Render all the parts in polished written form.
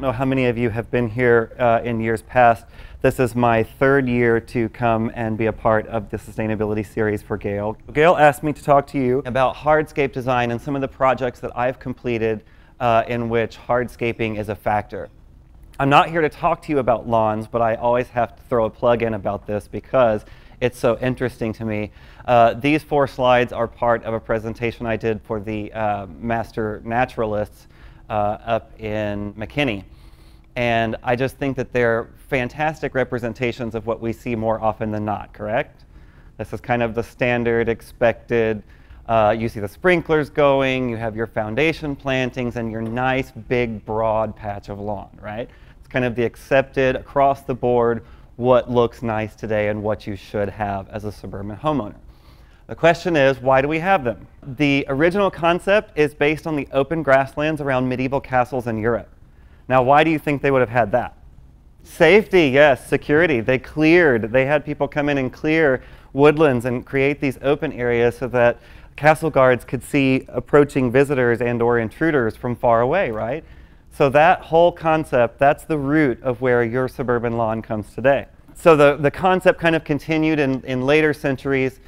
don't know how many of you have been here in years past. This is my third year to come and be a part of the sustainability series for Gale. Gale asked me to talk to you about hardscape design and some of the projects that I've completed in which hardscaping is a factor. I'm not here to talk to you about lawns, but I always have to throw a plug in about this because it's so interesting to me. These four slides are part of a presentation I did for the Master Naturalists up in McKinney. And I just think that they're fantastic representations of what we see more often than not, correct? This is kind of the standard expected. You see the sprinklers going, you have your foundation plantings, and your nice, big, broad patch of lawn, right? It's kind of the accepted, across the board, what looks nice today and what you should have as a suburban homeowner. The question is, why do we have them? The original concept is based on the open grasslands around medieval castles in Europe. Now, why do you think they would have had that? Safety, yes. Security. They cleared. They had people come in and clear woodlands and create these open areas so that castle guards could see approaching visitors and or intruders from far away, right? So that whole concept, that's the root of where your suburban lawn comes today. So the concept kind of continued in later centuries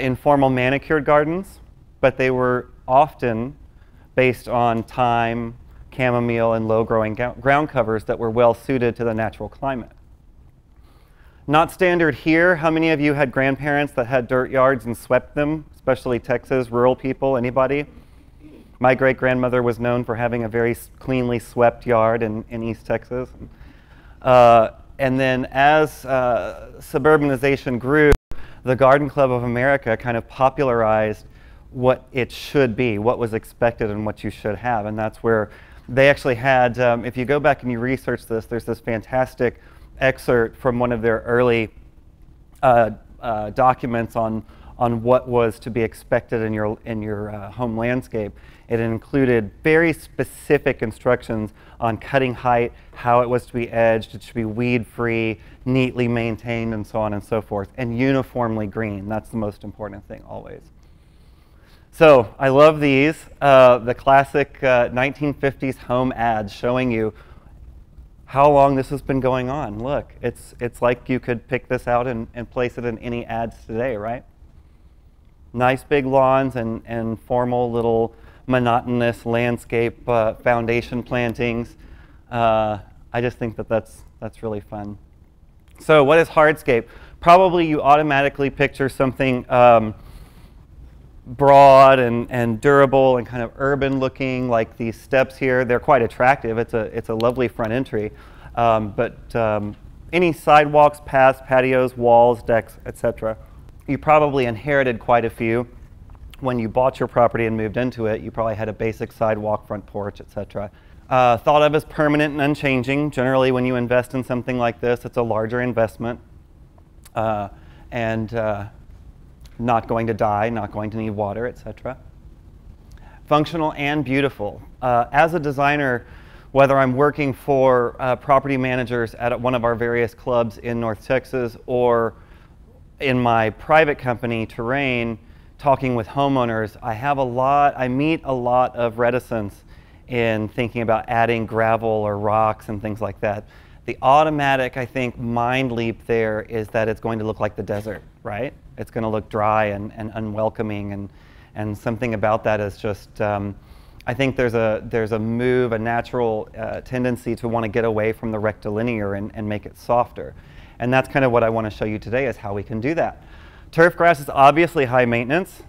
in formal manicured gardens, but they were often based on thyme, chamomile, and low-growing ground covers that were well-suited to the natural climate. Not standard here. How many of you had grandparents that had dirt yards and swept them, especially Texas, rural people, anybody? My great-grandmother was known for having a very cleanly swept yard in East Texas. And then as suburbanization grew, the Garden Club of America kind of popularized what it should be, what was expected and what you should have. And that's where they actually had, if you go back and you research this, there's this fantastic excerpt from one of their early documents on what was to be expected in your home landscape. It included very specific instructions on cutting height, how it was to be edged, it should be weed-free, neatly maintained, and so on and so forth, and uniformly green. That's the most important thing always. So I love these, the classic 1950s home ads showing you how long this has been going on. Look, it's like you could pick this out and place it in any ads today, right? Nice big lawns and formal little monotonous landscape foundation plantings. I just think that that's really fun. So what is hardscape? Probably you automatically picture something broad and durable and kind of urban looking, like these steps here. They're quite attractive. It's a lovely front entry. But any sidewalks, paths, patios, walls, decks, etc. You probably inherited quite a few. When you bought your property and moved into it, you probably had a basic sidewalk, front porch, etc. Thought of as permanent and unchanging. Generally, when you invest in something like this, it's a larger investment. Not going to die, not going to need water, etc. Functional and beautiful. As a designer, whether I'm working for property managers at one of our various clubs in North Texas or in my private company, Terrain, talking with homeowners, I meet a lot of reticence in thinking about adding gravel or rocks and things like that. The automatic, I think, mind leap there is that it's going to look like the desert, right? It's going to look dry and unwelcoming, and something about that is just, I think there's a move, a natural tendency to want to get away from the rectilinear and make it softer. And that's kind of what I want to show you today, is how we can do that. Turf grass is obviously high maintenance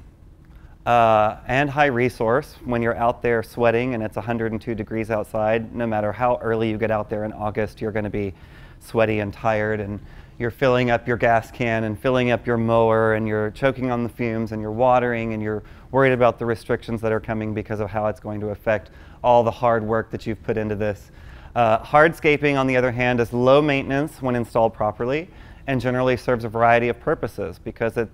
and high resource when you're out there sweating and it's 102 degrees outside. No matter how early you get out there in August, you're going to be sweaty and tired, and you're filling up your gas can and filling up your mower, and you're choking on the fumes, and you're watering, and you're worried about the restrictions that are coming because of how it's going to affect all the hard work that you've put into this. Hardscaping, on the other hand, is low maintenance when installed properly and generally serves a variety of purposes because it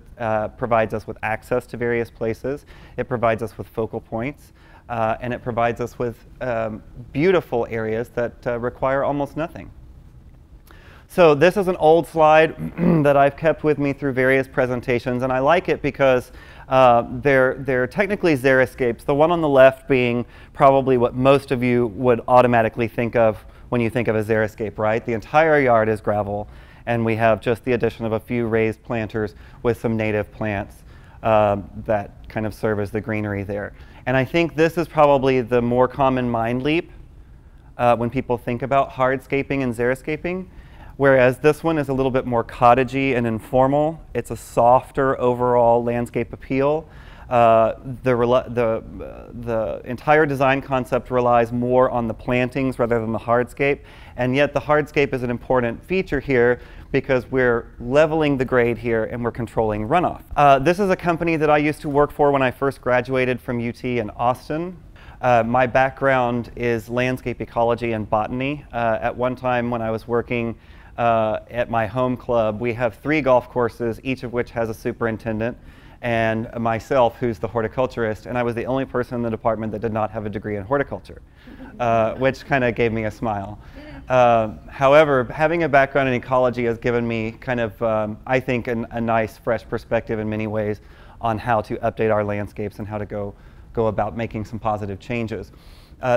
provides us with access to various places, it provides us with focal points, and it provides us with beautiful areas that require almost nothing. So this is an old slide that I've kept with me through various presentations, and I like it because they're technically xeriscapes, the one on the left being probably what most of you would automatically think of when you think of a xeriscape, right? The entire yard is gravel, and we have just the addition of a few raised planters with some native plants that kind of serve as the greenery there. And I think this is probably the more common mind leap when people think about hardscaping and xeriscaping, whereas this one is a little bit more cottagey and informal. It's a softer overall landscape appeal. The entire design concept relies more on the plantings rather than the hardscape, and yet the hardscape is an important feature here because we're leveling the grade here and we're controlling runoff. This is a company that I used to work for when I first graduated from UT in Austin. My background is landscape ecology and botany. At one time when I was working at my home club, we have 3 golf courses, each of which has a superintendent, and myself, who's the horticulturist, and I was the only person in the department that did not have a degree in horticulture, which kind of gave me a smile. However, having a background in ecology has given me kind of, I think, a nice, fresh perspective in many ways on how to update our landscapes and how to go about making some positive changes.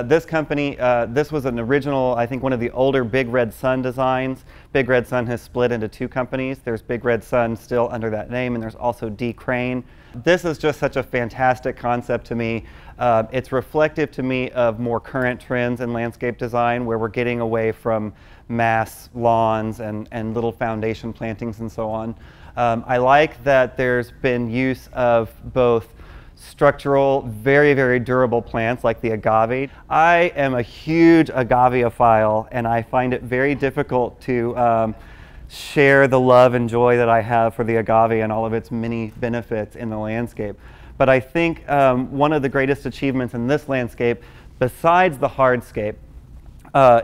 This company, this was an original, I think one of the older Big Red Sun designs. Big Red Sun has split into 2 companies. There's Big Red Sun still under that name, and there's also D. Crane. This is just such a fantastic concept to me. It's reflective to me of more current trends in landscape design, where we're getting away from mass lawns and little foundation plantings and so on. I like that there's been use of both structural, very, very durable plants like the agave. I am a huge agaveophile, and I find it very difficult to share the love and joy that I have for the agave and all of its many benefits in the landscape. But I think one of the greatest achievements in this landscape, besides the hardscape,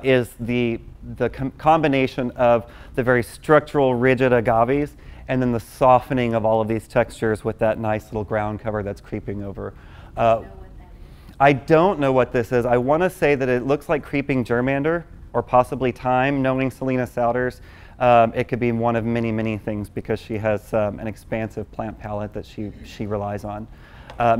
is the combination of the very structural, rigid agaves and then the softening of all of these textures with that nice little ground cover that's creeping over. I don't know what this is. I want to say that it looks like creeping germander or possibly thyme. Knowing Selena Souders, it could be one of many, many things because she has an expansive plant palette that she relies on.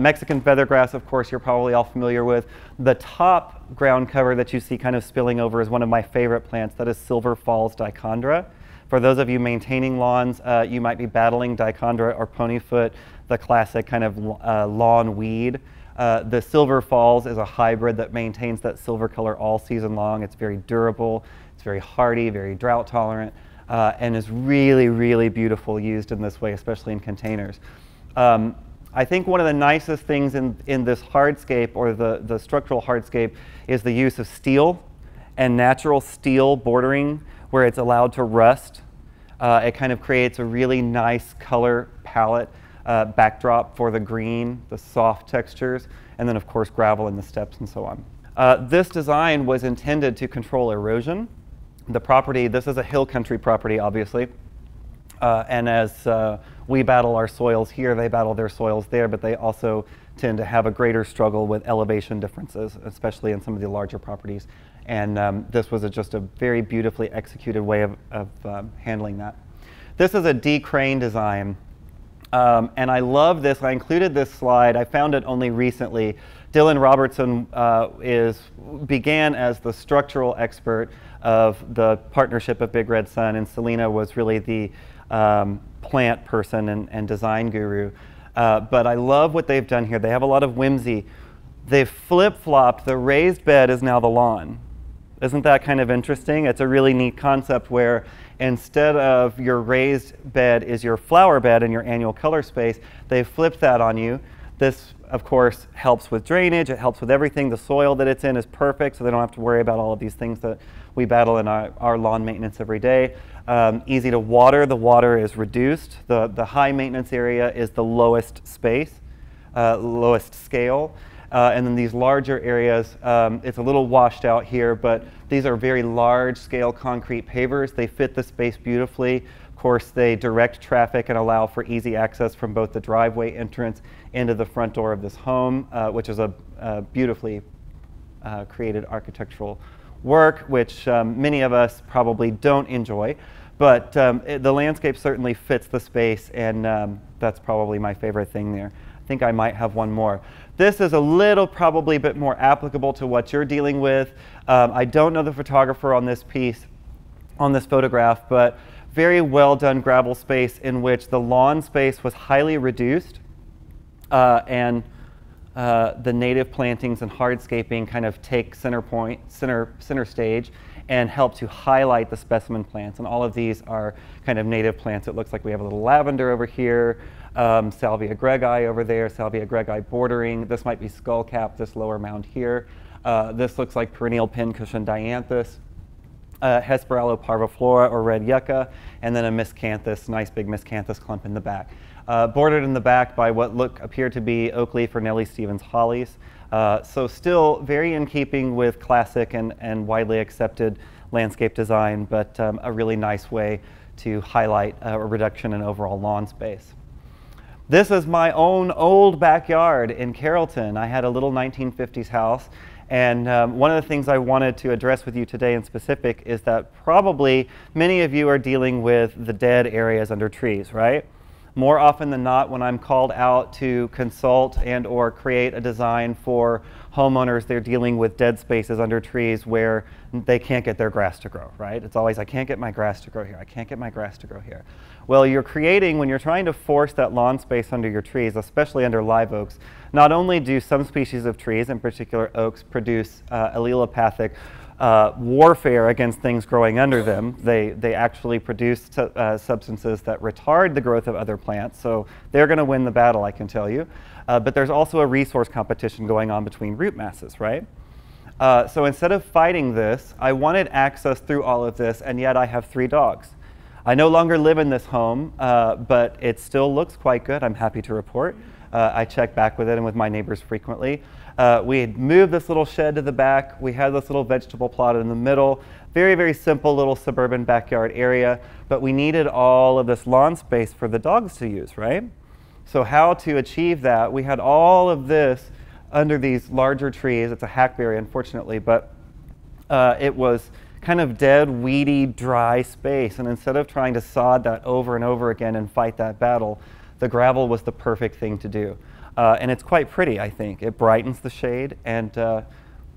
Mexican feathergrass, of course, you're probably all familiar with. The top ground cover that you see kind of spilling over is one of my favorite plants. That is Silver Falls Dichondra. For those of you maintaining lawns, you might be battling Dichondra or Ponyfoot, the classic kind of lawn weed. The Silver Falls is a hybrid that maintains that silver color all season long. It's very durable, it's very hardy, very drought tolerant, and is really, really beautiful used in this way, especially in containers. I think one of the nicest things in this hardscape or the structural hardscape is the use of steel and natural steel bordering, where it's allowed to rust. It kind of creates a really nice color palette backdrop for the green, the soft textures, and then of course gravel in the steps and so on. This design was intended to control erosion. The property, this is a hill country property obviously, and as we battle our soils here, they battle their soils there, but they also tend to have a greater struggle with elevation differences, especially in some of the larger properties. And this was just a very beautifully executed way of handling that. This is a D. Crane design, and I love this. I included this slide. I found it only recently. Dylan Robertson began as the structural expert of the partnership of Big Red Sun, and Selena was really the plant person and design guru. But I love what they've done here. They have a lot of whimsy. They've flip-flopped. The raised bed is now the lawn. Isn't that kind of interesting? It's a really neat concept where instead of your raised bed is your flower bed and your annual color space, they flipped that on you. This, of course, helps with drainage. It helps with everything. The soil that it's in is perfect, so they don't have to worry about all of these things that we battle in our lawn maintenance every day. Easy to water. The water is reduced. The high maintenance area is the lowest space, lowest scale. And then these larger areas, it's a little washed out here, but these are very large-scale concrete pavers. They fit the space beautifully. Of course, they direct traffic and allow for easy access from both the driveway entrance into the front door of this home, which is a beautifully created architectural work, which many of us probably don't enjoy. But the landscape certainly fits the space, and that's probably my favorite thing there. think I might have one more. This is a little probably a bit more applicable to what you're dealing with. I don't know the photographer on this piece, on this photograph, but very well done gravel space in which the lawn space was highly reduced and the native plantings and hardscaping kind of take center stage and help to highlight the specimen plants. And all of these are kind of native plants. It looks like we have a little lavender over here, Salvia greggi over there, Salvia greggi bordering. This might be skullcap, this lower mound here. This looks like perennial pincushion dianthus, Hesperalo parviflora or red yucca, and then a miscanthus, nice big miscanthus clump in the back. Bordered in the back by what appear to be oak leaf or Nellie Stevens hollies. So still very in keeping with classic and widely accepted landscape design, but a really nice way to highlight a reduction in overall lawn space. This is my own old backyard in Carrollton. I had a little 1950s house, and one of the things I wanted to address with you today in specific is that probably many of you are dealing with the dead areas under trees, right? More often than not, when I'm called out to consult and or create a design for homeowners, they're dealing with dead spaces under trees where they can't get their grass to grow, right? It's always, I can't get my grass to grow here. I can't get my grass to grow here. Well, you're creating, when you're trying to force that lawn space under your trees, especially under live oaks, not only do some species of trees, in particular oaks, produce allelopathic warfare against things growing under them. They actually produce substances that retard the growth of other plants, so they're going to win the battle, I can tell you. But there's also a resource competition going on between root masses, right? So instead of fighting this, I wanted access through all of this, and yet I have 3 dogs. I no longer live in this home, but it still looks quite good, I'm happy to report. I check back with it and with my neighbors frequently. We had moved this little shed to the back. We had this little vegetable plot in the middle. Very, very simple little suburban backyard area, but we needed all of this lawn space for the dogs to use, right? So how to achieve that? We had all of this under these larger trees. It's a hackberry, unfortunately, but it was kind of dead, weedy, dry space. And instead of trying to sod that over and over again and fight that battle, the gravel was the perfect thing to do. And it's quite pretty, I think. It brightens the shade, and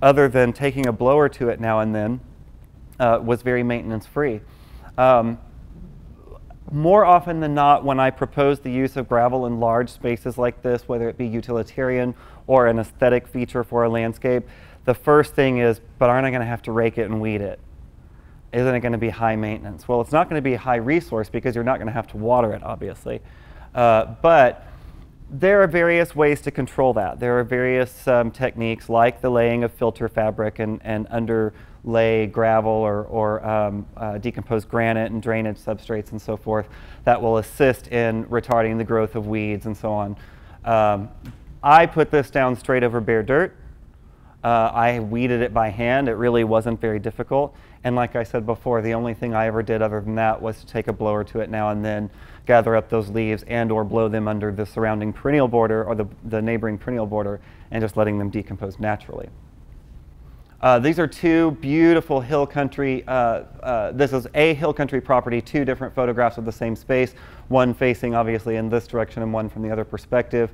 other than taking a blower to it now and then, was very maintenance-free. More often than not, when I propose the use of gravel in large spaces like this, whether it be utilitarian or an aesthetic feature for a landscape, the first thing is, but aren't I going to have to rake it and weed it? Isn't it going to be high maintenance? Well, it's not going to be high resource because you're not going to have to water it, obviously. But there are various ways to control that. There are various techniques like the laying of filter fabric and underlay gravel or decomposed granite and drainage substrates and so forth that will assist in retarding the growth of weeds and so on. I put this down straight over bare dirt. I weeded it by hand. It really wasn't very difficult. And like I said before, the only thing I ever did other than that was to take a blower to it now and then, gather up those leaves and or blow them under the surrounding perennial border or the neighboring perennial border and just letting them decompose naturally. These are 2 beautiful hill country, this is a hill country property, 2 different photographs of the same space, one facing obviously in this direction and one from the other perspective,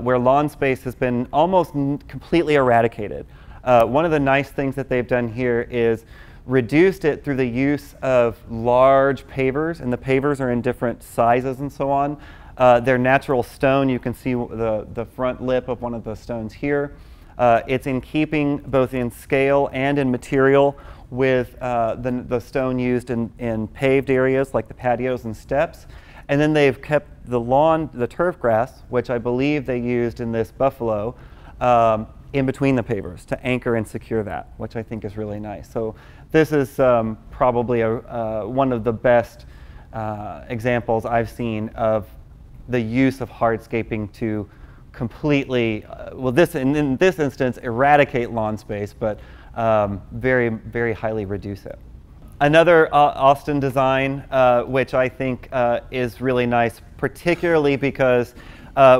where lawn space has been almost completely eradicated. One of the nice things that they've done here is reduced it through the use of large pavers, and the pavers are in different sizes and so on. They're natural stone. You can see the front lip of one of the stones here. It's in keeping both in scale and in material with the stone used in paved areas like the patios and steps. And then they've kept the lawn, the turf grass, which I believe they used in this buffalo, in between the pavers to anchor and secure that, which I think is really nice. So this is probably one of the best examples I've seen of the use of hardscaping to completely, well, in this instance, eradicate lawn space, but very, very highly reduce it. Another Austin design, which I think is really nice, particularly because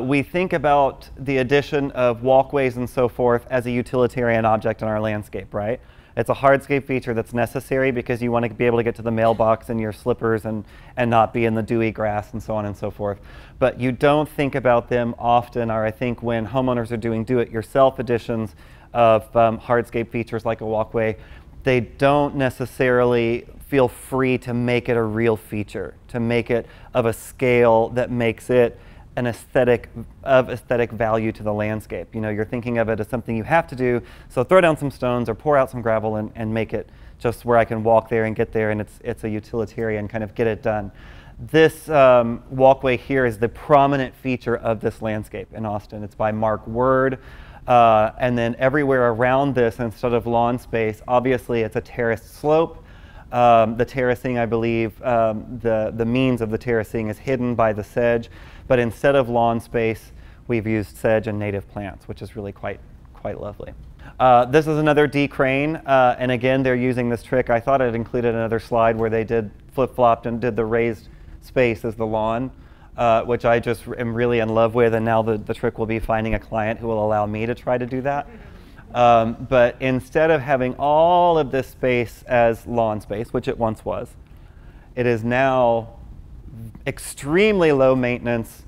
we think about the addition of walkways and so forth as a utilitarian object in our landscape, right? It's a hardscape feature that's necessary because you want to be able to get to the mailbox in your slippers and not be in the dewy grass and so on and so forth. But you don't think about them often, or I think when homeowners are doing do-it-yourself editions of hardscape features like a walkway, they don't necessarily feel free to make it a real feature, to make it of a scale that makes it an aesthetic, of aesthetic value to the landscape. You know, you're thinking of it as something you have to do, so throw down some stones or pour out some gravel and make it just where I can walk there and get there, and it's a utilitarian kind of get it done. This walkway here is the prominent feature of this landscape in Austin. It's by Mark Word, and then everywhere around this, instead of lawn space, obviously it's a terraced slope. The terracing, I believe, the means of the terracing is hidden by the sedge, but instead of lawn space, we've used sedge and native plants, which is really quite lovely. This is another D-crane, and again, they're using this trick. I thought it included another slide where they did flip-flopped and did the raised space as the lawn, which I just am really in love with, and now the trick will be finding a client who will allow me to try to do that. But instead of having all of this space as lawn space, which it once was, it is now extremely low maintenance,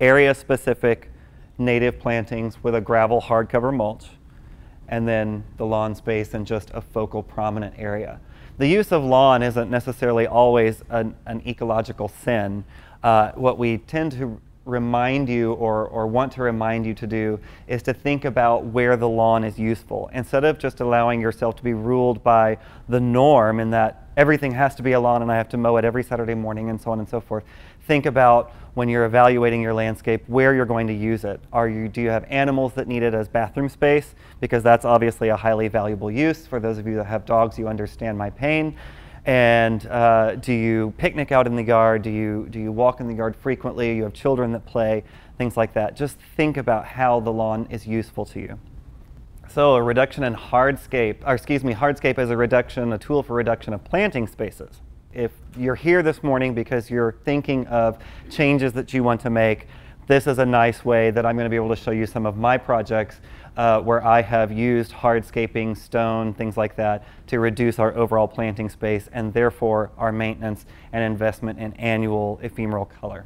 area-specific native plantings with a gravel hardcover mulch, and then the lawn space in just a focal prominent area. The use of lawn isn't necessarily always an ecological sin. What we tend to remind you or want to remind you to do is to think about where the lawn is useful. Instead of just allowing yourself to be ruled by the norm in that everything has to be a lawn and I have to mow it every Saturday morning and so on and so forth, think about when you're evaluating your landscape where you're going to use it. Do you have animals that need it as bathroom space? Because that's obviously a highly valuable use. For those of you that have dogs, you understand my pain. And do you picnic out in the yard? Do you walk in the yard frequently? You have children that play, things like that. Just think about how the lawn is useful to you. So a reduction in hardscape, or excuse me, hardscape is a tool for reduction of planting spaces. If you're here this morning because you're thinking of changes that you want to make, this is a nice way that I'm going to be able to show you some of my projects where I have used hardscaping, stone, things like that to reduce our overall planting space and therefore our maintenance and investment in annual ephemeral color.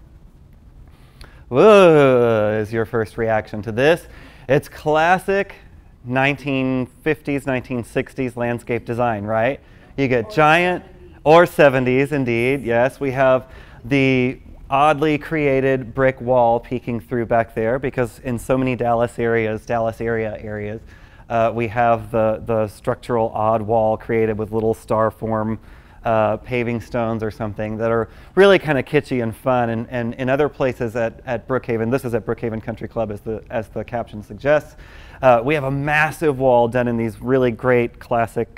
Whoa, is your first reaction to this. It's classic 1950s, 1960s landscape design, right? You get giant, or 70s indeed, yes. We have the oddly created brick wall peeking through back there because in so many Dallas area areas, we have the structural odd wall created with little star form paving stones or something that are really kind of kitschy and fun. And in other places at Brookhaven, this is at Brookhaven Country Club as the caption suggests, we have a massive wall done in these really great classic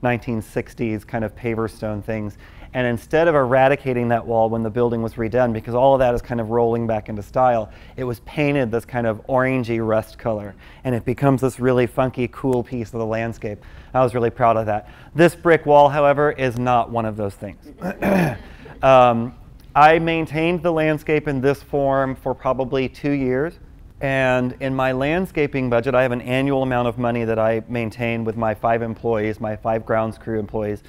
1960s kind of paver stone things. And instead of eradicating that wall when the building was redone, because all of that is kind of rolling back into style, it was painted this kind of orangey rust color. And it becomes this really funky, cool piece of the landscape. I was really proud of that. This brick wall, however, is not one of those things. I maintained the landscape in this form for probably 2 years. And in my landscaping budget, I have an annual amount of money that I maintain with my 5 employees, my 5 grounds crew employees,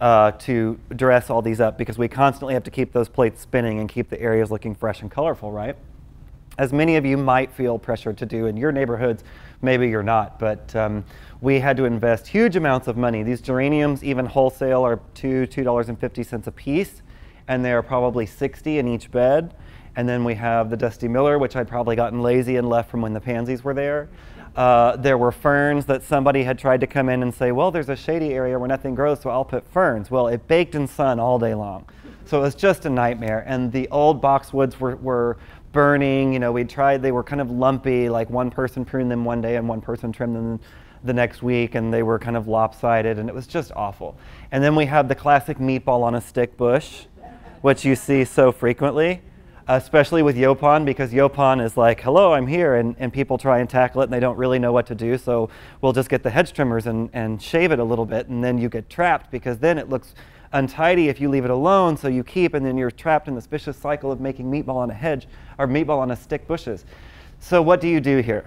to dress all these up because we constantly have to keep those plates spinning and keep the areas looking fresh and colorful, right? As many of you might feel pressured to do in your neighborhoods, maybe you're not, but we had to invest huge amounts of money. These geraniums, even wholesale, are $2.50 a piece, and they are probably 60 in each bed. And then we have the Dusty Miller, which I'd probably gotten lazy and left from when the pansies were there. There were ferns that somebody had tried to come in and say, well, there's a shady area where nothing grows, so I'll put ferns. Well, it baked in sun all day long. So it was just a nightmare. And the old boxwoods were burning. You know, we tried, they were kind of lumpy, like one person pruned them one day and one person trimmed them the next week, and they were kind of lopsided, and it was just awful. And then we have the classic meatball on a stick bush, which you see so frequently, especially with Yopon, because Yopon is like, hello, I'm here, and people try and tackle it, and they don't really know what to do, so we'll just get the hedge trimmers and shave it a little bit, and then you get trapped, because then it looks untidy if you leave it alone, so you keep, and then you're trapped in this vicious cycle of making meatball on a hedge, or meatball on a stick bushes. So what do you do here?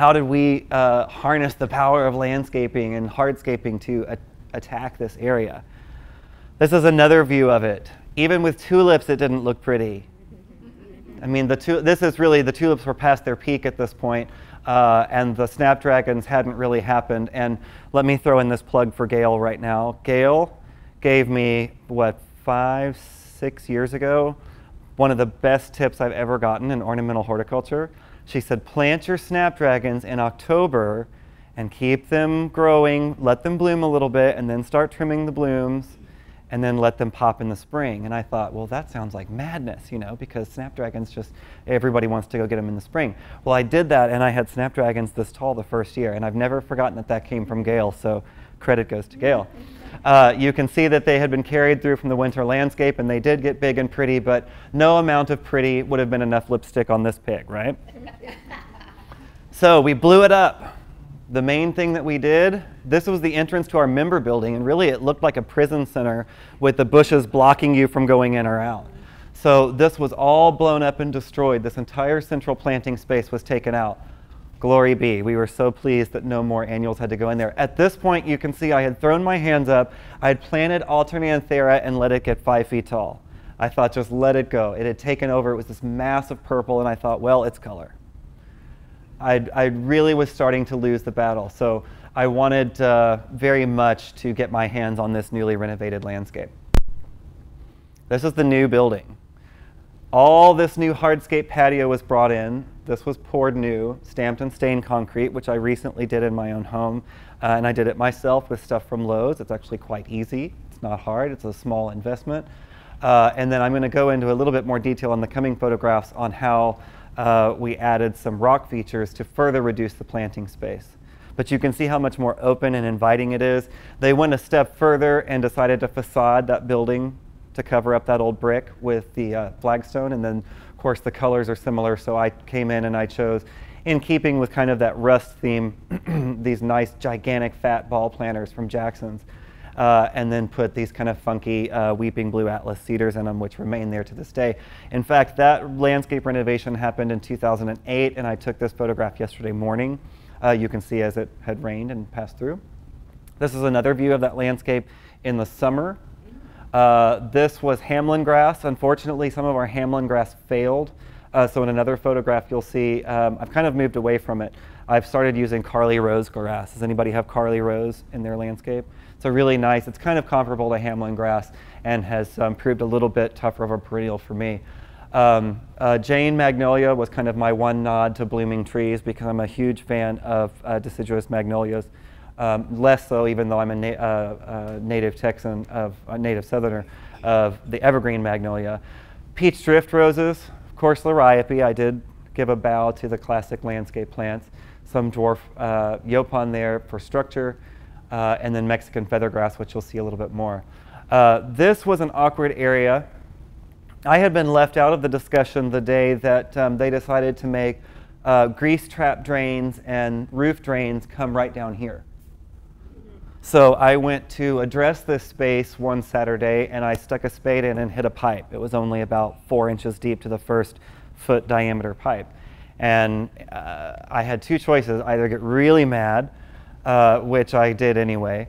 how did we harness the power of landscaping and hardscaping to attack this area? This is another view of it. Even with tulips, it didn't look pretty. I mean, this is really, the tulips were past their peak at this point, and the snapdragons hadn't really happened. And let me throw in this plug for Gail right now. Gail gave me, what, 5, 6 years ago, one of the best tips I've ever gotten in ornamental horticulture. She said, plant your snapdragons in October and keep them growing, let them bloom a little bit, and then start trimming the blooms, and then let them pop in the spring. And I thought, well, that sounds like madness, you know, because snapdragons just, everybody wants to go get them in the spring. Well, I did that, and I had snapdragons this tall the first year, and I've never forgotten that that came from Gail, so credit goes to Gail. You can see that they had been carried through from the winter landscape, and they did get big and pretty, but no amount of pretty would have been enough lipstick on this pig, right? So we blew it up. The main thing that we did, this was the entrance to our member building, and really it looked like a prison center with the bushes blocking you from going in or out. So this was all blown up and destroyed. This entire central planting space was taken out. Glory be. We were so pleased that no more annuals had to go in there. At this point, you can see I had thrown my hands up. I had planted Alternanthera and let it get 5 feet tall. I thought, just let it go. It had taken over. It was this mass of purple, and I thought, well, it's color. I really was starting to lose the battle, so I wanted very much to get my hands on this newly renovated landscape. This is the new building. All this new hardscape patio was brought in. This was poured new, stamped and stained concrete, which I recently did in my own home, and I did it myself with stuff from Lowe's. It's actually quite easy. It's not hard. It's a small investment. And then I'm going to go into a little bit more detail in the coming photographs on how we added some rock features to further reduce the planting space. But you can see how much more open and inviting it is. They went a step further and decided to facade that building to cover up that old brick with the flagstone. And then, of course, the colors are similar. So I came in and I chose, in keeping with kind of that rust theme, these nice, gigantic, fat ball planters from Jackson's. And then put these kind of funky weeping blue atlas cedars in them, which remain there to this day. In fact, that landscape renovation happened in 2008, and I took this photograph yesterday morning. You can see as it had rained and passed through. This is another view of that landscape in the summer. This was Hamlin grass. Unfortunately, some of our Hamlin grass failed. So in another photograph, you'll see I've kind of moved away from it. I've started using Carly Rose grass. Does anybody have Carly Rose in their landscape? It's a really nice, it's kind of comparable to Hamlin grass and has proved a little bit tougher of a perennial for me. Jane Magnolia was kind of my one nod to blooming trees because I'm a huge fan of deciduous magnolias. Less so, even though I'm a native Texan, native Southerner, of the evergreen magnolia. Peach drift roses, of course, Liriope. I did give a bow to the classic landscape plants. Some dwarf Yopan there for structure, and then Mexican feathergrass, which you'll see a little bit more. This was an awkward area. I had been left out of the discussion the day that they decided to make grease trap drains and roof drains come right down here. So I went to address this space one Saturday, and I stuck a spade in and hit a pipe. It was only about 4 inches deep to the first foot diameter pipe. And I had two choices, either get really mad, which I did anyway,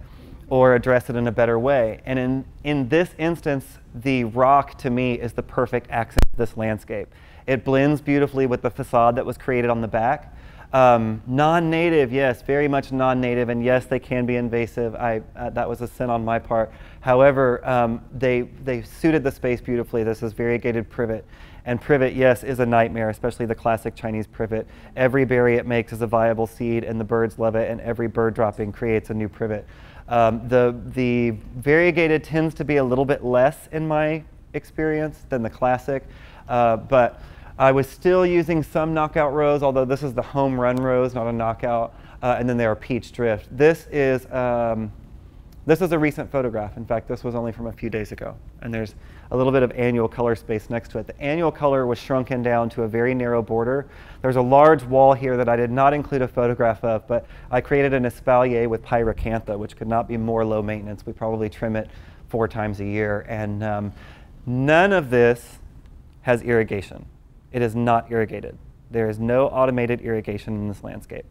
or address it in a better way. And in this instance, the rock to me is the perfect accent to this landscape. It blends beautifully with the facade that was created on the back. Non-native, yes, very much non-native, and yes, they can be invasive. That was a sin on my part. However, they suited the space beautifully. This is variegated privet. And privet, yes, is a nightmare, especially the classic Chinese privet. Every berry it makes is a viable seed, and the birds love it, and every bird dropping creates a new privet. The variegated tends to be a little bit less, in my experience, than the classic. But I was still using some knockout rows, although this is the home run rows, not a knockout. And then there are peach drift. This is a recent photograph. In fact, this was only from a few days ago. And there's a little bit of annual color space next to it. The annual color was shrunken down to a very narrow border. There's a large wall here that I did not include a photograph of, but I created an espalier with pyracantha, which could not be more low maintenance. We probably trim it 4 times a year. And none of this has irrigation. It is not irrigated. There is no automated irrigation in this landscape.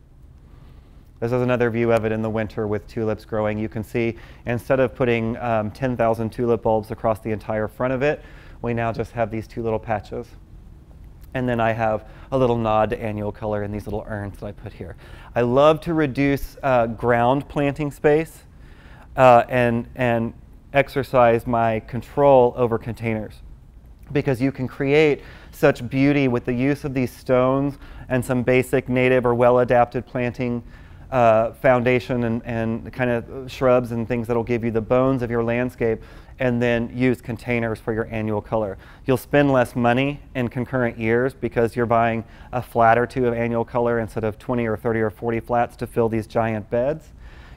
This is another view of it in the winter with tulips growing. You can see instead of putting 10,000 tulip bulbs across the entire front of it, we now just have these two little patches. And then I have a little nod to annual color in these little urns that I put here. I love to reduce ground planting space and exercise my control over containers, because you can create such beauty with the use of these stones and some basic native or well-adapted planting foundation and kind of shrubs and things that will give you the bones of your landscape, and then use containers for your annual color. You'll spend less money in concurrent years because you're buying a flat or two of annual color instead of 20 or 30 or 40 flats to fill these giant beds.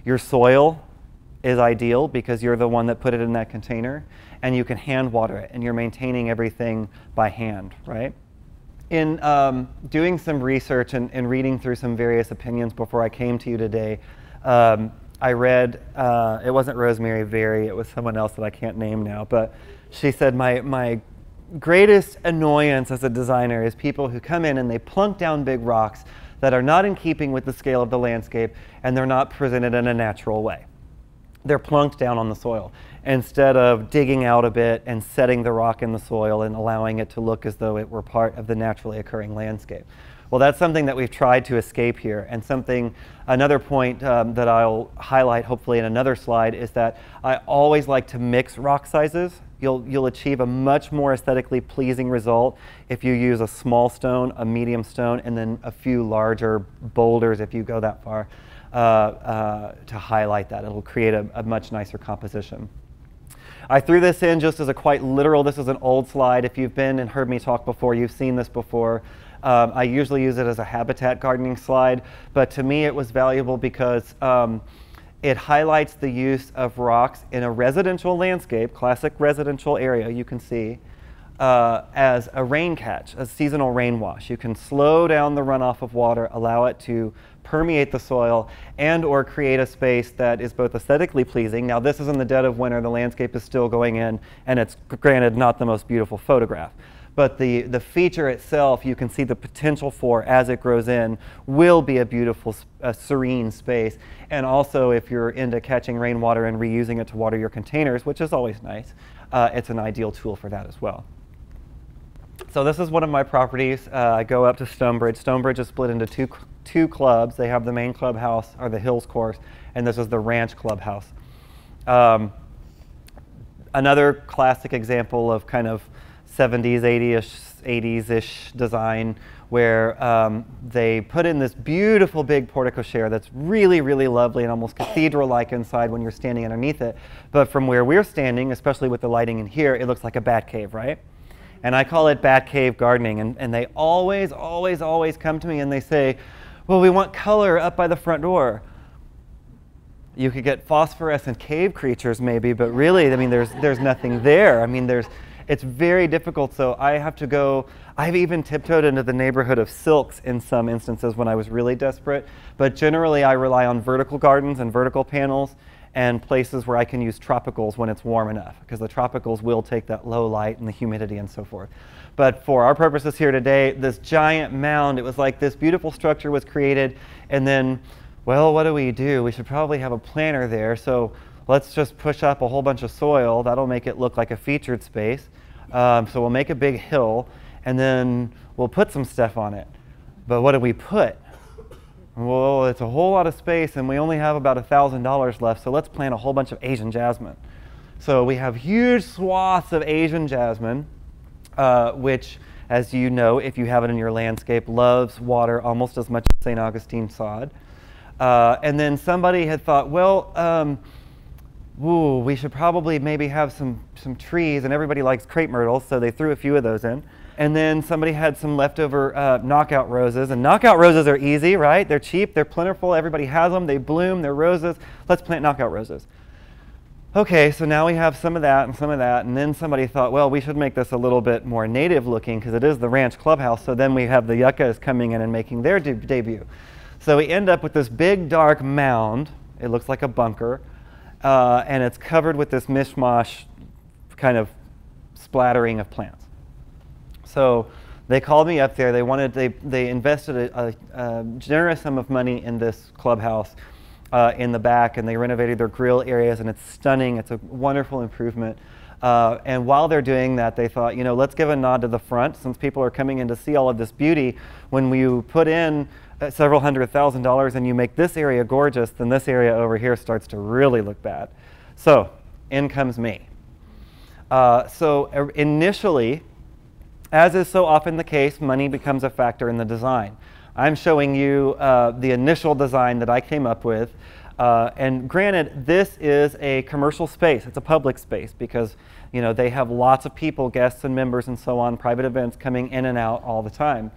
Your soil is ideal because you're the one that put it in that container, and you can hand water it, and you're maintaining everything by hand, right? In doing some research and reading through some various opinions before I came to you today, I read, it wasn't Rosemary Berry, it was someone else that I can't name now, but she said my greatest annoyance as a designer is people who come in and they plunk down big rocks that are not in keeping with the scale of the landscape, and they're not presented in a natural way. They're plunked down on the soil instead of digging out a bit and setting the rock in the soil and allowing it to look as though it were part of the naturally occurring landscape. Well, that's something that we've tried to escape here, and another point that I'll highlight hopefully in another slide is that I always like to mix rock sizes. You'll achieve a much more aesthetically pleasing result if you use a small stone, a medium stone, and then a few larger boulders if you go that far to highlight that. It'll create a much nicer composition. I threw this in just as a quite literal, this is an old slide. If you've been and heard me talk before, you've seen this before. I usually use it as a habitat gardening slide, but to me it was valuable because it highlights the use of rocks in a residential landscape, classic residential area, you can see, as a rain catch, a seasonal rain wash. You can slow down the runoff of water, allow it to permeate the soil, and or create a space that is both aesthetically pleasing. Now this is in the dead of winter, the landscape is still going in, and it's granted not the most beautiful photograph. But the feature itself, you can see the potential for as it grows in, will be a beautiful, serene space. And also, if you're into catching rainwater and reusing it to water your containers, which is always nice, it's an ideal tool for that as well. So this is one of my properties. I go up to Stonebridge. Stonebridge is split into two clubs. They have the main clubhouse, or the Hills Course, and this is the ranch clubhouse. Another classic example of kind of 70s, 80s-ish design where they put in this beautiful big portico-share that's really, really lovely and almost cathedral-like inside when you're standing underneath it. But from where we're standing, especially with the lighting in here, it looks like a bat cave, right? And I call it bat cave gardening. And they always, always, always come to me and they say, well, we want color up by the front door. You could get phosphorescent cave creatures maybe, but really, I mean, there's nothing there. I mean, it's very difficult, so I have to go, I've even tiptoed into the neighborhood of silks in some instances when I was really desperate, but generally I rely on vertical gardens and vertical panels and places where I can use tropicals when it's warm enough, because the tropicals will take that low light and the humidity and so forth. But for our purposes here today, this giant mound, it was like this beautiful structure was created, and then, well, what do? We should probably have a planter there, so let's just push up a whole bunch of soil. That'll make it look like a featured space. So we'll make a big hill, and then we'll put some stuff on it. But what do we put? Well, it's a whole lot of space, and we only have about $1,000 left, so let's plant a whole bunch of Asian jasmine. So we have huge swaths of Asian jasmine, which, as you know, if you have it in your landscape, loves water almost as much as St. Augustine sod. And then somebody had thought, well, ooh, we should probably maybe have some trees, and everybody likes crepe myrtles, so they threw a few of those in. And then somebody had some leftover knockout roses, and knockout roses are easy, right? They're cheap, they're plentiful, everybody has them, they bloom, they're roses. Let's plant knockout roses. Okay, so now we have some of that, and then somebody thought, well, we should make this a little bit more native looking because it is the ranch clubhouse, so then we have the yuccas coming in and making their debut. So we end up with this big dark mound, it looks like a bunker, and it's covered with this mishmash kind of splattering of plants. So They called me up there. They wanted, they invested a generous sum of money in this clubhouse in the back, and they renovated their grill areas, and it's stunning. It's a wonderful improvement. And while they're doing that, they thought, you know, let's give a nod to the front, since people are coming in to see all of this beauty. When you put in several $100,000 and you make this area gorgeous, then this area over here starts to really look bad. So in comes me. So initially, as is so often the case, money becomes a factor in the design. I'm showing you the initial design that I came up with. And granted, this is a commercial space. It's a public space because, you know, they have lots of people, guests and members and so on, private events coming in and out all the time.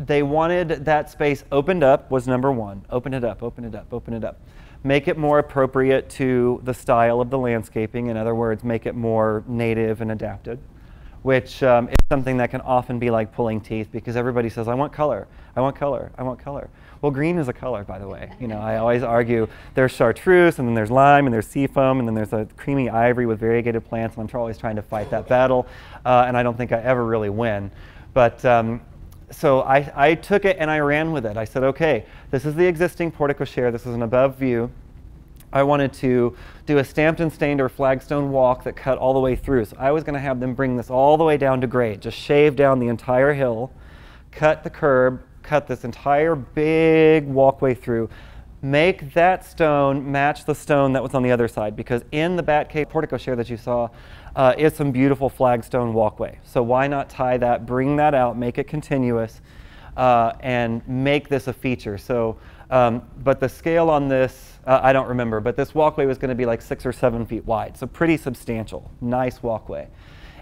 They wanted that space opened up, was number one. Open it up, open it up, open it up. Make it more appropriate to the style of the landscaping. In other words, make it more native and adapted, which is something that can often be like pulling teeth, because everybody says, I want color, I want color, I want color. Well, green is a color, by the way. You know, I always argue there's chartreuse, and then there's lime, and there's seafoam, and then there's a creamy ivory with variegated plants, and I'm always trying to fight that battle, and I don't think I ever really win. But so I took it and I ran with it. I said, okay, this is the existing portico-share. This is an above view. I wanted to do a stamped and stained or flagstone walk that cut all the way through. So I was going to have them bring this all the way down to grade, just shave down the entire hill, cut the curb, cut this entire big walkway through, make that stone match the stone that was on the other side, because in the Batcave portico share that you saw is some beautiful flagstone walkway. So why not tie that, bring that out, make it continuous, and make this a feature. So, but the scale on this, I don't remember, but this walkway was going to be like 6 or 7 feet wide, so pretty substantial, nice walkway.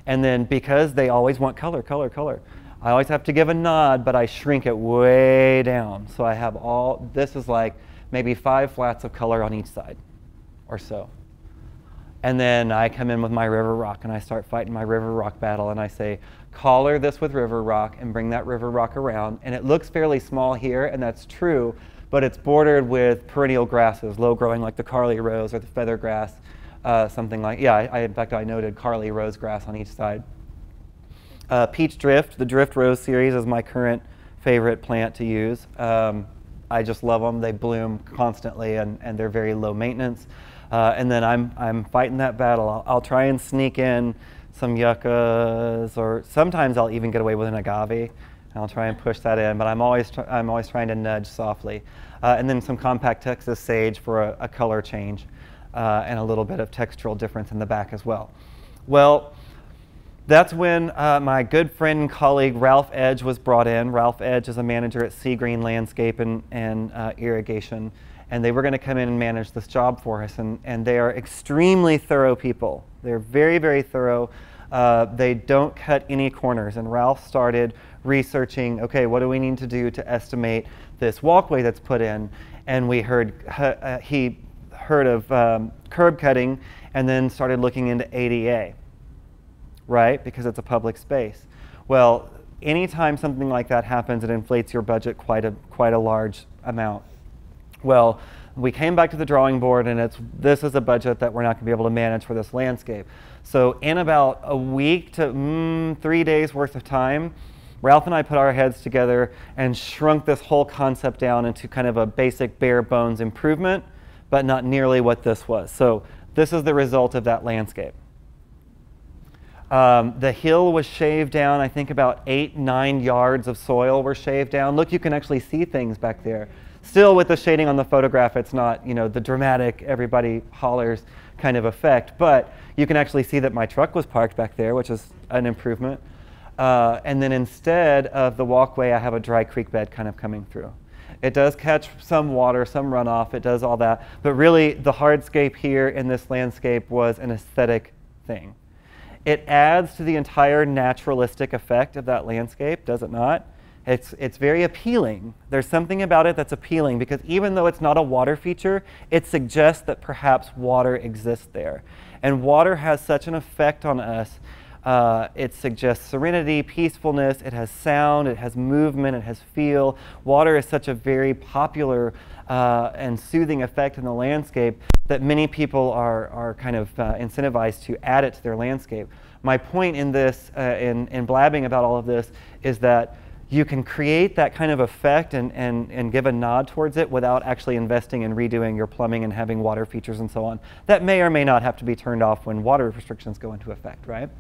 And then because they always want color, color, color, I always have to give a nod, but I shrink it way down. So I have all, this is like maybe 5 flats of color on each side or so. And then I come in with my river rock, and I start fighting my river rock battle, and I say, color this with river rock and bring that river rock around. And it looks fairly small here, and that's true, but it's bordered with perennial grasses, low-growing, like the Carly Rose or the feather grass, something like, yeah, in fact, I noted Carly Rose grass on each side. Peach Drift, the Drift Rose series, is my current favorite plant to use. I just love them. They bloom constantly, and they're very low maintenance. And then I'm fighting that battle. I'll try and sneak in some yuccas, or sometimes I'll even get away with an agave. I'll try and push that in, but I'm always trying to nudge softly. And then some compact Texas sage for a color change and a little bit of textural difference in the back as well. Well, that's when my good friend and colleague Ralph Edge was brought in. Ralph Edge is a manager at Seagreen Landscape and Irrigation, and they were going to come in and manage this job for us, and they are extremely thorough people. They're very, very thorough. They don't cut any corners, and Ralph started researching, okay, what do we need to do to estimate this walkway that's put in? And we heard, he heard of curb cutting, and then started looking into ADA, right? Because it's a public space. Well, anytime something like that happens, it inflates your budget quite a large amount. Well, we came back to the drawing board, and this is a budget that we're not going to be able to manage for this landscape. So in about a week to 3 days worth of time, Ralph and I put our heads together and shrunk this whole concept down into kind of a basic bare bones improvement, but not nearly what this was. So this is the result of that landscape. The hill was shaved down. I think about 8, 9 yards of soil were shaved down. Look, you can actually see things back there. Still with the shading on the photograph, it's not, you know, the dramatic everybody hollers kind of effect, but you can actually see that my truck was parked back there, which is an improvement. And then instead of the walkway, I have a dry creek bed kind of coming through. It does catch some water, some runoff, it does all that, but really the hardscape here in this landscape was an aesthetic thing. It adds to the entire naturalistic effect of that landscape, does it not? It's very appealing. There's something about it that's appealing, because even though it's not a water feature, it suggests that perhaps water exists there. And water has such an effect on us. It suggests serenity, peacefulness, it has sound, it has movement, it has feel. Water is such a very popular and soothing effect in the landscape that many people are kind of incentivized to add it to their landscape. My point in this, in blabbing about all of this, is that you can create that kind of effect and give a nod towards it without actually investing in redoing your plumbing and having water features and so on. That may or may not have to be turned off when water restrictions go into effect, right?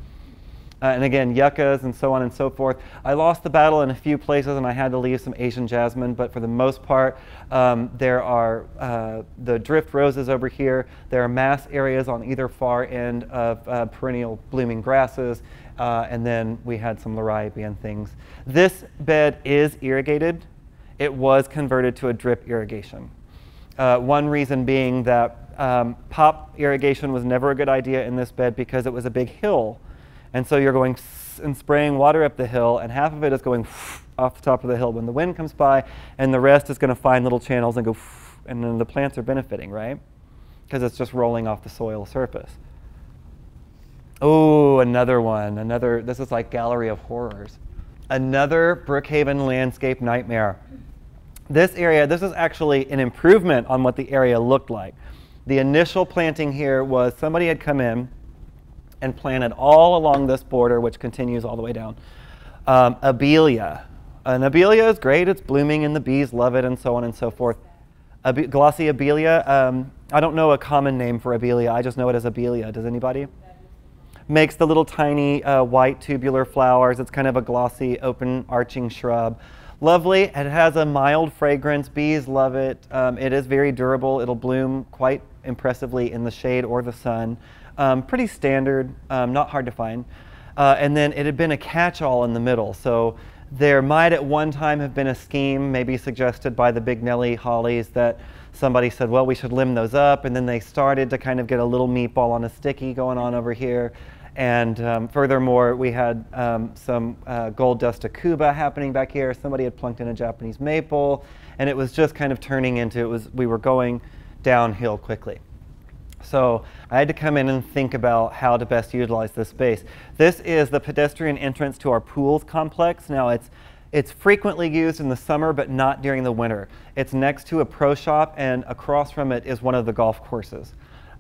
And again, yuccas and so on and so forth. I lost the battle in a few places and I had to leave some Asian jasmine, but for the most part, there are the drift roses over here. There are mass areas on either far end of perennial blooming grasses. And then we had some liriope and things. This bed is irrigated. It was converted to a drip irrigation. One reason being that pop irrigation was never a good idea in this bed because it was a big hill. And so you're going and spraying water up the hill, and half of it is going off the top of the hill when the wind comes by, and the rest is going to find little channels and go, and then the plants are benefiting, right? Because it's just rolling off the soil surface. Oh, another one. This is like Gallery of Horrors. Another Brookhaven landscape nightmare. This area, this is actually an improvement on what the area looked like. The initial planting here was somebody had come in and planted all along this border, which continues all the way down, Abelia. And Abelia is great. It's blooming, and the bees love it, and so on and so forth. Glossy Abelia. I don't know a common name for Abelia. I just know it as Abelia. Does anybody? Makes the little tiny white tubular flowers. It's kind of a glossy, open, arching shrub. Lovely. It has a mild fragrance. Bees love it. It is very durable. It'll bloom quite impressively in the shade or the sun. Pretty standard, not hard to find. And then it had been a catch-all in the middle. So there might at one time have been a scheme, maybe suggested by the Big Nelly Hollies, that somebody said, well, we should limb those up. And then they started to kind of get a little meatball on a sticky going on over here. And furthermore, we had some gold dust akuba happening back here. Somebody had plunked in a Japanese maple. And it was just kind of turning into, we were going downhill quickly. So I had to come in and think about how to best utilize this space. This is the pedestrian entrance to our pools complex. Now it's frequently used in the summer, but not during the winter. It's next to a pro shop, and across from it is one of the golf courses.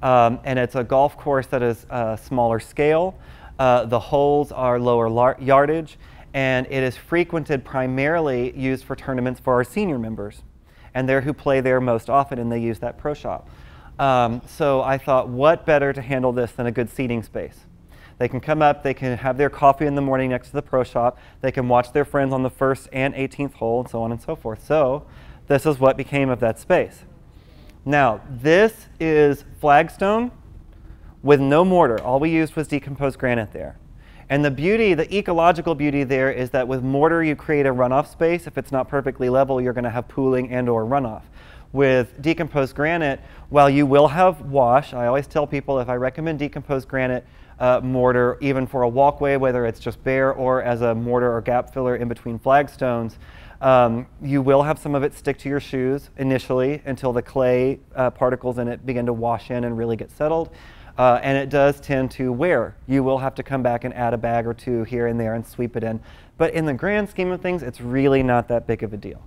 And it's a golf course that is smaller scale. The holes are lower yardage, and it is frequented, primarily used for tournaments for our senior members. And they're who play there most often, and they use that pro shop. So I thought, what better to handle this than a good seating space? They can come up, they can have their coffee in the morning next to the pro shop, they can watch their friends on the 1st and 18th hole, and so on and so forth. So this is what became of that space. Now, this is flagstone with no mortar. All we used was decomposed granite there. And the beauty, the ecological beauty there, is that with mortar you create a runoff space. If it's not perfectly level, you're going to have pooling and or runoff. With decomposed granite, while you will have wash, I always tell people if I recommend decomposed granite mortar, even for a walkway, whether it's just bare or as a mortar or gap filler in between flagstones, you will have some of it stick to your shoes initially until the clay particles in it begin to wash in and really get settled. And it does tend to wear. You will have to come back and add a bag or two here and there and sweep it in. But in the grand scheme of things, it's really not that big of a deal.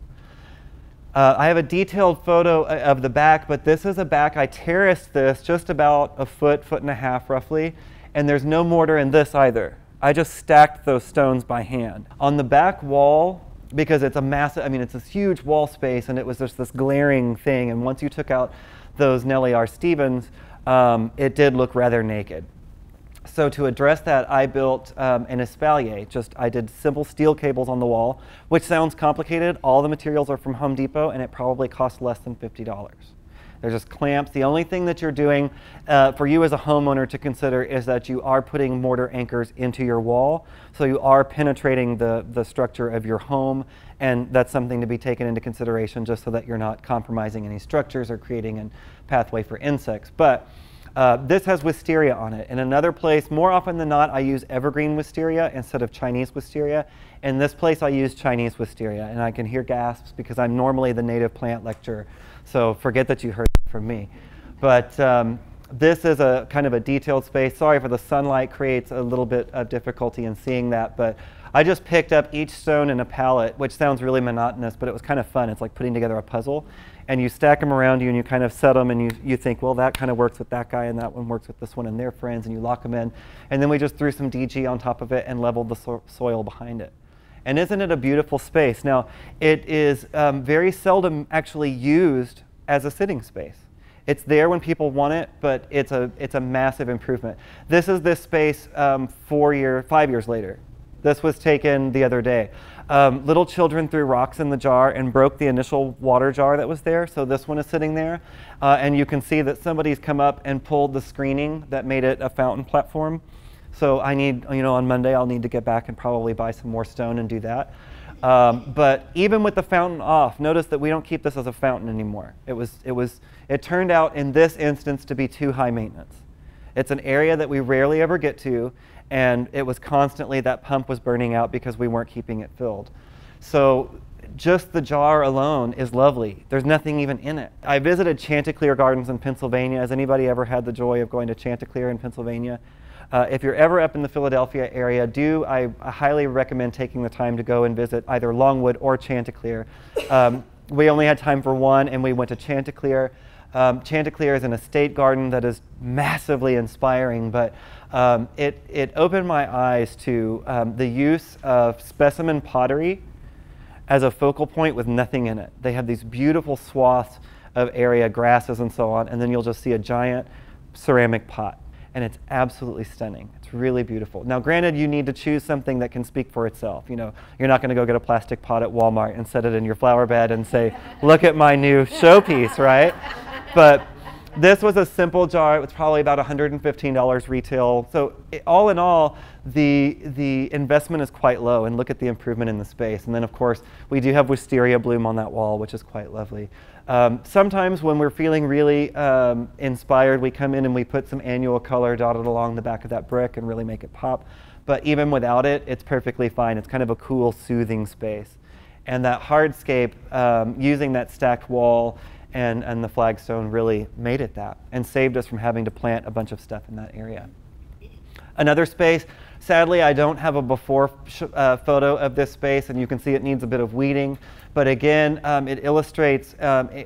I have a detailed photo of the back, but this is a back. I terraced this just about a foot, foot and a half roughly, and there's no mortar in this either. I just stacked those stones by hand. On the back wall, because it's a massive, I mean, it's this huge wall space, and it was just this glaring thing, and once you took out those Nellie R. Stevens, it did look rather naked. So to address that, I built an espalier. I did simple steel cables on the wall, which sounds complicated. All the materials are from Home Depot, and it probably costs less than $50. They're just clamps. The only thing that you're doing for you as a homeowner to consider is that you are putting mortar anchors into your wall, so you are penetrating the structure of your home, and that's something to be taken into consideration just so that you're not compromising any structures or creating a pathway for insects. But this has wisteria on it. In another place, more often than not, I use evergreen wisteria instead of Chinese wisteria. In this place, I use Chinese wisteria, and I can hear gasps because I'm normally the native plant lecturer, so forget that you heard from me. But this is a kind of a detailed space. Sorry for the sunlight, creates a little bit of difficulty in seeing that, but I just picked up each stone in a palette, which sounds really monotonous, but it was kind of fun. It's like putting together a puzzle. And you stack them around you, and you kind of set them, and you think, well, that kind of works with that guy, and that one works with this one, and they're friends, and you lock them in. And then we just threw some DG on top of it and leveled the soil behind it. And isn't it a beautiful space? Now, it is very seldom actually used as a sitting space. It's there when people want it, but it's a massive improvement. This is this space 5 years later. This was taken the other day. Little children threw rocks in the jar and broke the initial water jar that was there. So this one is sitting there. And you can see that somebody's come up and pulled the screening that made it a fountain platform. So I need, you know, on Monday I'll need to get back and probably buy some more stone and do that. But even with the fountain off, notice that we don't keep this as a fountain anymore. It turned out in this instance to be too high maintenance. It's an area that we rarely ever get to, and it was constantly that pump was burning out because we weren't keeping it filled. So just the jar alone is lovely. There's nothing even in it. I visited Chanticleer Gardens in Pennsylvania. Has anybody ever had the joy of going to Chanticleer in Pennsylvania? If you're ever up in the Philadelphia area, I highly recommend taking the time to go and visit either Longwood or Chanticleer. We only had time for one, and we went to Chanticleer. Chanticleer is an estate garden that is massively inspiring, but it opened my eyes to the use of specimen pottery as a focal point with nothing in it. They have these beautiful swaths of area, grasses and so on, and then you'll just see a giant ceramic pot. And it's absolutely stunning. It's really beautiful. Now, granted, you need to choose something that can speak for itself. You know, you're not going to go get a plastic pot at Walmart and set it in your flower bed and say, look at my new showpiece, right? But this was a simple jar. It was probably about $115 retail. So all in all, the investment is quite low. And look at the improvement in the space. And then, of course, we do have wisteria bloom on that wall, which is quite lovely. Sometimes when we're feeling really inspired, we come in and we put some annual color dotted along the back of that brick and really make it pop. But even without it, it's perfectly fine. It's kind of a cool, soothing space. And that hardscape, using that stacked wall and the flagstone, really made it that and saved us from having to plant a bunch of stuff in that area. Another space, sadly, I don't have a before photo of this space, and you can see it needs a bit of weeding. But again, it illustrates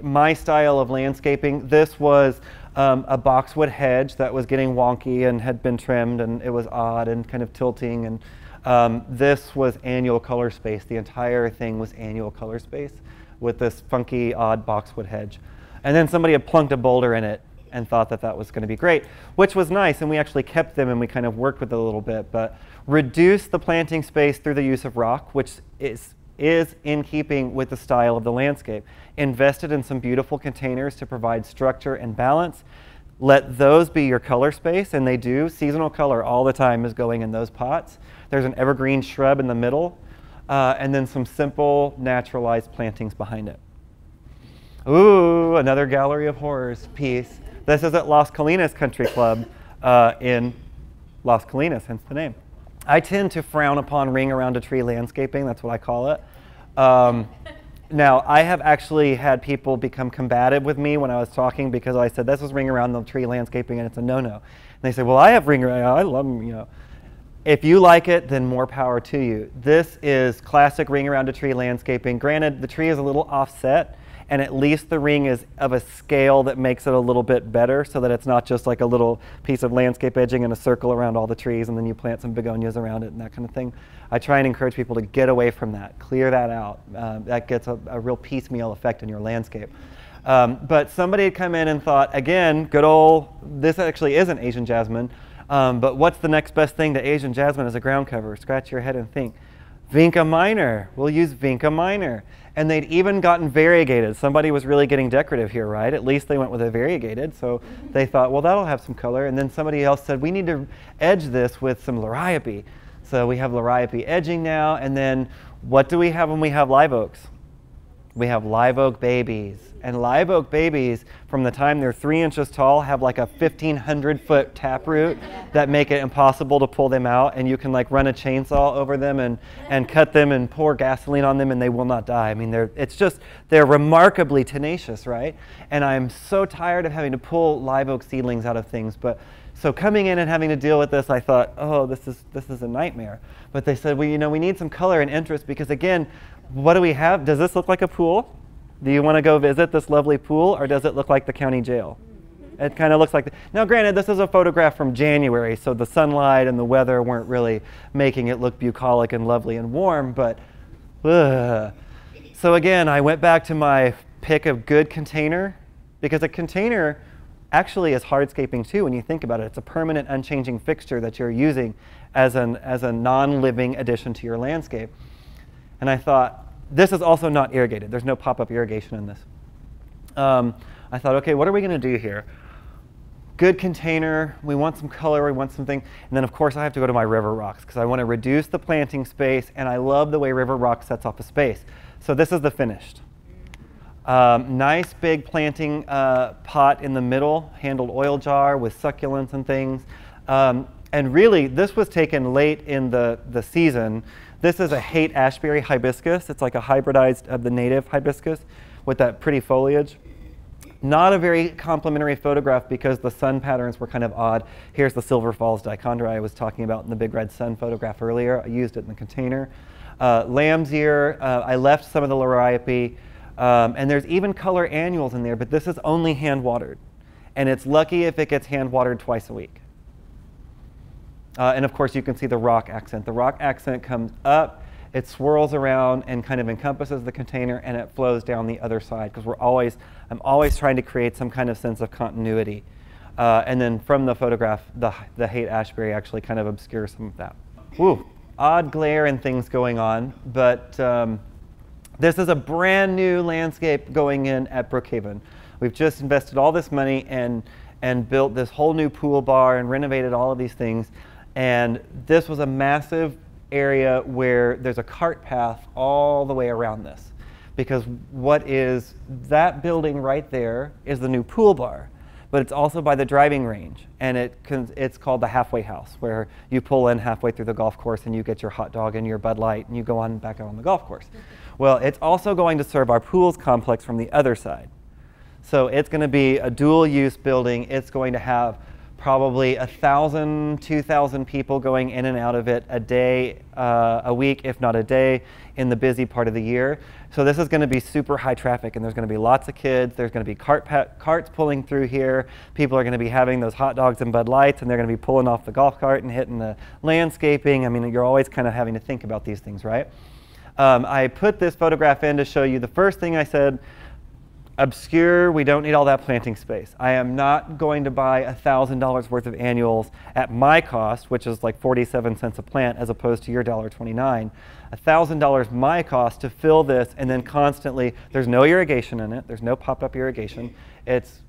my style of landscaping. This was a boxwood hedge that was getting wonky and had been trimmed, and it was odd and kind of tilting. And this was annual color space. The entire thing was annual color space with this funky, odd boxwood hedge. And then somebody had plunked a boulder in it and thought that that was going to be great, which was nice, and we actually kept them and we kind of worked with it a little bit, but reduced the planting space through the use of rock, which is in keeping with the style of the landscape. Invested in some beautiful containers to provide structure and balance. Let those be your color space, and they do. Seasonal color all the time is going in those pots. There's an evergreen shrub in the middle, and then some simple naturalized plantings behind it. Ooh, another Gallery of Horrors piece. This is at Las Colinas Country Club in Las Colinas, hence the name. I tend to frown upon ring around a tree landscaping. That's what I call it. Now, I have actually had people become combative with me when I was talking because I said, this is ring around the tree landscaping and it's a no-no. And they say, well, I have ring around, I love them, you know. If you like it, then more power to you. This is classic ring around a tree landscaping. Granted, the tree is a little offset, and at least the ring is of a scale that makes it a little bit better so that it's not just like a little piece of landscape edging in a circle around all the trees and then you plant some begonias around it and that kind of thing. I try and encourage people to get away from that, clear that out. That gets a real piecemeal effect in your landscape. But somebody had come in and thought, again, good old, this actually isn't Asian jasmine, but what's the next best thing to Asian jasmine as a ground cover? Scratch your head and think. Vinca minor. We'll use Vinca minor. And they'd even gotten variegated. Somebody was really getting decorative here, right? At least they went with a variegated. So they thought, well, that'll have some color. And then somebody else said, we need to edge this with some liriope. So we have liriope edging now. And then what do we have when we have live oaks? We have live oak babies. And live oak babies, from the time they're 3 inches tall, have like a 1,500-foot taproot that make it impossible to pull them out. And you can like run a chainsaw over them and cut them and pour gasoline on them, and they will not die. I mean, they're remarkably tenacious, right? And I'm so tired of having to pull live oak seedlings out of things. But so coming in and having to deal with this, I thought, oh, this is a nightmare. But they said, well, you know, we need some color and interest, because again, what do we have? Does this look like a pool? Do you want to go visit this lovely pool, or does it look like the county jail? It kind of looks like that. Now, granted, this is a photograph from January, so the sunlight and the weather weren't really making it look bucolic and lovely and warm, but So again, I went back to my pick of good container, because a container actually is hardscaping too when you think about it. It's a permanent, unchanging fixture that you're using as a non-living addition to your landscape. And I thought, this is also not irrigated. There's no pop-up irrigation in this. I thought, okay, what are we going to do here? Good container. We want some color. We want something. And then, of course, I have to go to my river rocks, because I want to reduce the planting space. And I love the way river rock sets off a space. So this is the finished. Nice big planting pot in the middle, handled oil jar with succulents and things. And really, this was taken late in the season. This is a Haight Ashbury hibiscus. It's like a hybridized of the native hibiscus with that pretty foliage. Not a very complimentary photograph, because the sun patterns were kind of odd. Here's the Silver Falls dichondra I was talking about in the Big Red Sun photograph earlier. I used it in the container. Lamb's ear, I left some of the liriope. And there's even color annuals in there, but this is only hand watered. And it's lucky if it gets hand watered twice a week. And of course, you can see the rock accent. The rock accent comes up, it swirls around and kind of encompasses the container, and it flows down the other side, because I'm always trying to create some kind of sense of continuity. And then from the photograph, the Haight Ashbury actually kind of obscures some of that. Woo, odd glare and things going on, but this is a brand new landscape going in at Brookhaven. We've just invested all this money and built this whole new pool bar and renovated all of these things. And this was a massive area where there's a cart path all the way around this, because what is that building right there is the new pool bar, but it's also by the driving range, and it's called the halfway house, where you pull in halfway through the golf course and you get your hot dog and your Bud Light and you go on back out on the golf course. Well, it's also going to serve our pools complex from the other side. So it's going to be a dual use building. It's going to have probably 1,000, 2,000 people going in and out of it a day, a week, if not a day, in the busy part of the year. So this is going to be super high traffic, and there's going to be lots of kids. There's going to be carts pulling through here. People are going to be having those hot dogs and Bud Lights, and they're going to be pulling off the golf cart and hitting the landscaping. I mean, you're always kind of having to think about these things, right? I put this photograph in to show you the first thing I said. Obscure, we don't need all that planting space. I am not going to buy $1,000 worth of annuals at my cost, which is like 47 cents a plant, as opposed to your $1.29. $1,000 my cost to fill this, and then constantly, there's no irrigation in it. There's no pop-up irrigation. It's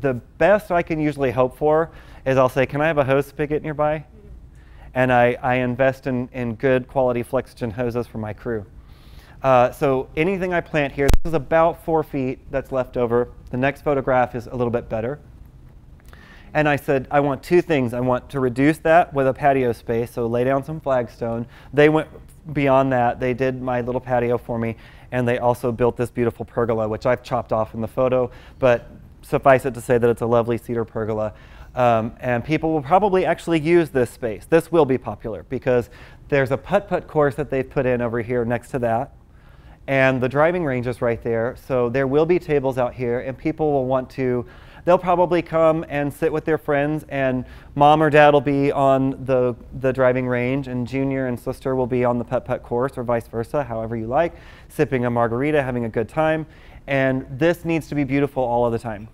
the best I can usually hope for is I'll say, can I have a hose spigot nearby? And I invest in good quality Flexigen hoses for my crew. So anything I plant here, this is about 4 feet that's left over. The next photograph is a little bit better. And I said, I want two things. I want to reduce that with a patio space, so lay down some flagstone. They went beyond that. They did my little patio for me, and they also built this beautiful pergola, which I've chopped off in the photo, but suffice it to say that it's a lovely cedar pergola. And people will probably actually use this space. This will be popular, because there's a putt-putt course that they've put in over here next to that. And the driving range is right there, so there will be tables out here, and people will want to, they'll probably come and sit with their friends, and mom or dad will be on the driving range, and junior and sister will be on the putt-putt course, or vice versa, however you like, sipping a margarita, having a good time. And this needs to be beautiful all of the time.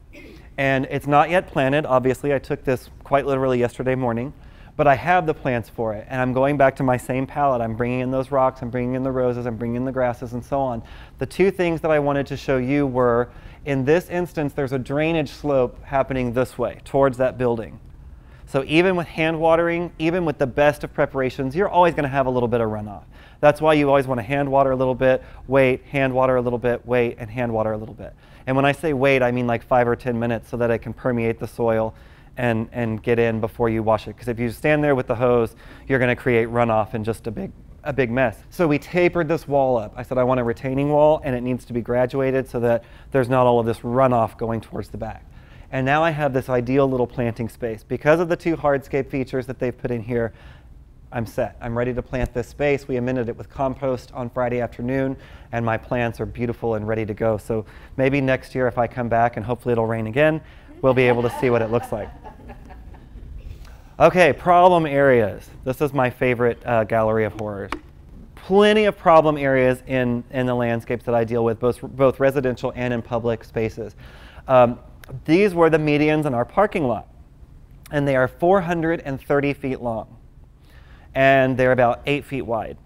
And it's not yet planted, obviously. I took this quite literally yesterday morning. But I have the plants for it, and I'm going back to my same palette. I'm bringing in those rocks, I'm bringing in the roses, I'm bringing in the grasses, and so on. The two things that I wanted to show you were, in this instance, there's a drainage slope happening this way, towards that building. So even with hand watering, even with the best of preparations, you're always going to have a little bit of runoff. That's why you always want to hand water a little bit, wait, hand water a little bit, wait, and hand water a little bit. And when I say wait, I mean like 5 or 10 minutes so that it can permeate the soil and get in before you wash it. Because if you stand there with the hose, you're going to create runoff and just a big mess. So we tapered this wall up. I said I want a retaining wall and it needs to be graduated so that there's not all of this runoff going towards the back. And now I have this ideal little planting space. Because of the two hardscape features that they've put in here, I'm set. I'm ready to plant this space. We amended it with compost on Friday afternoon, and my plants are beautiful and ready to go. So maybe next year if I come back, and hopefully it'll rain again, we'll be able to see what it looks like. Okay, problem areas. This is my favorite gallery of horrors. Plenty of problem areas in the landscapes that I deal with, both residential and in public spaces. These were the medians in our parking lot, and they are 430 feet long, and they're about 8 feet wide.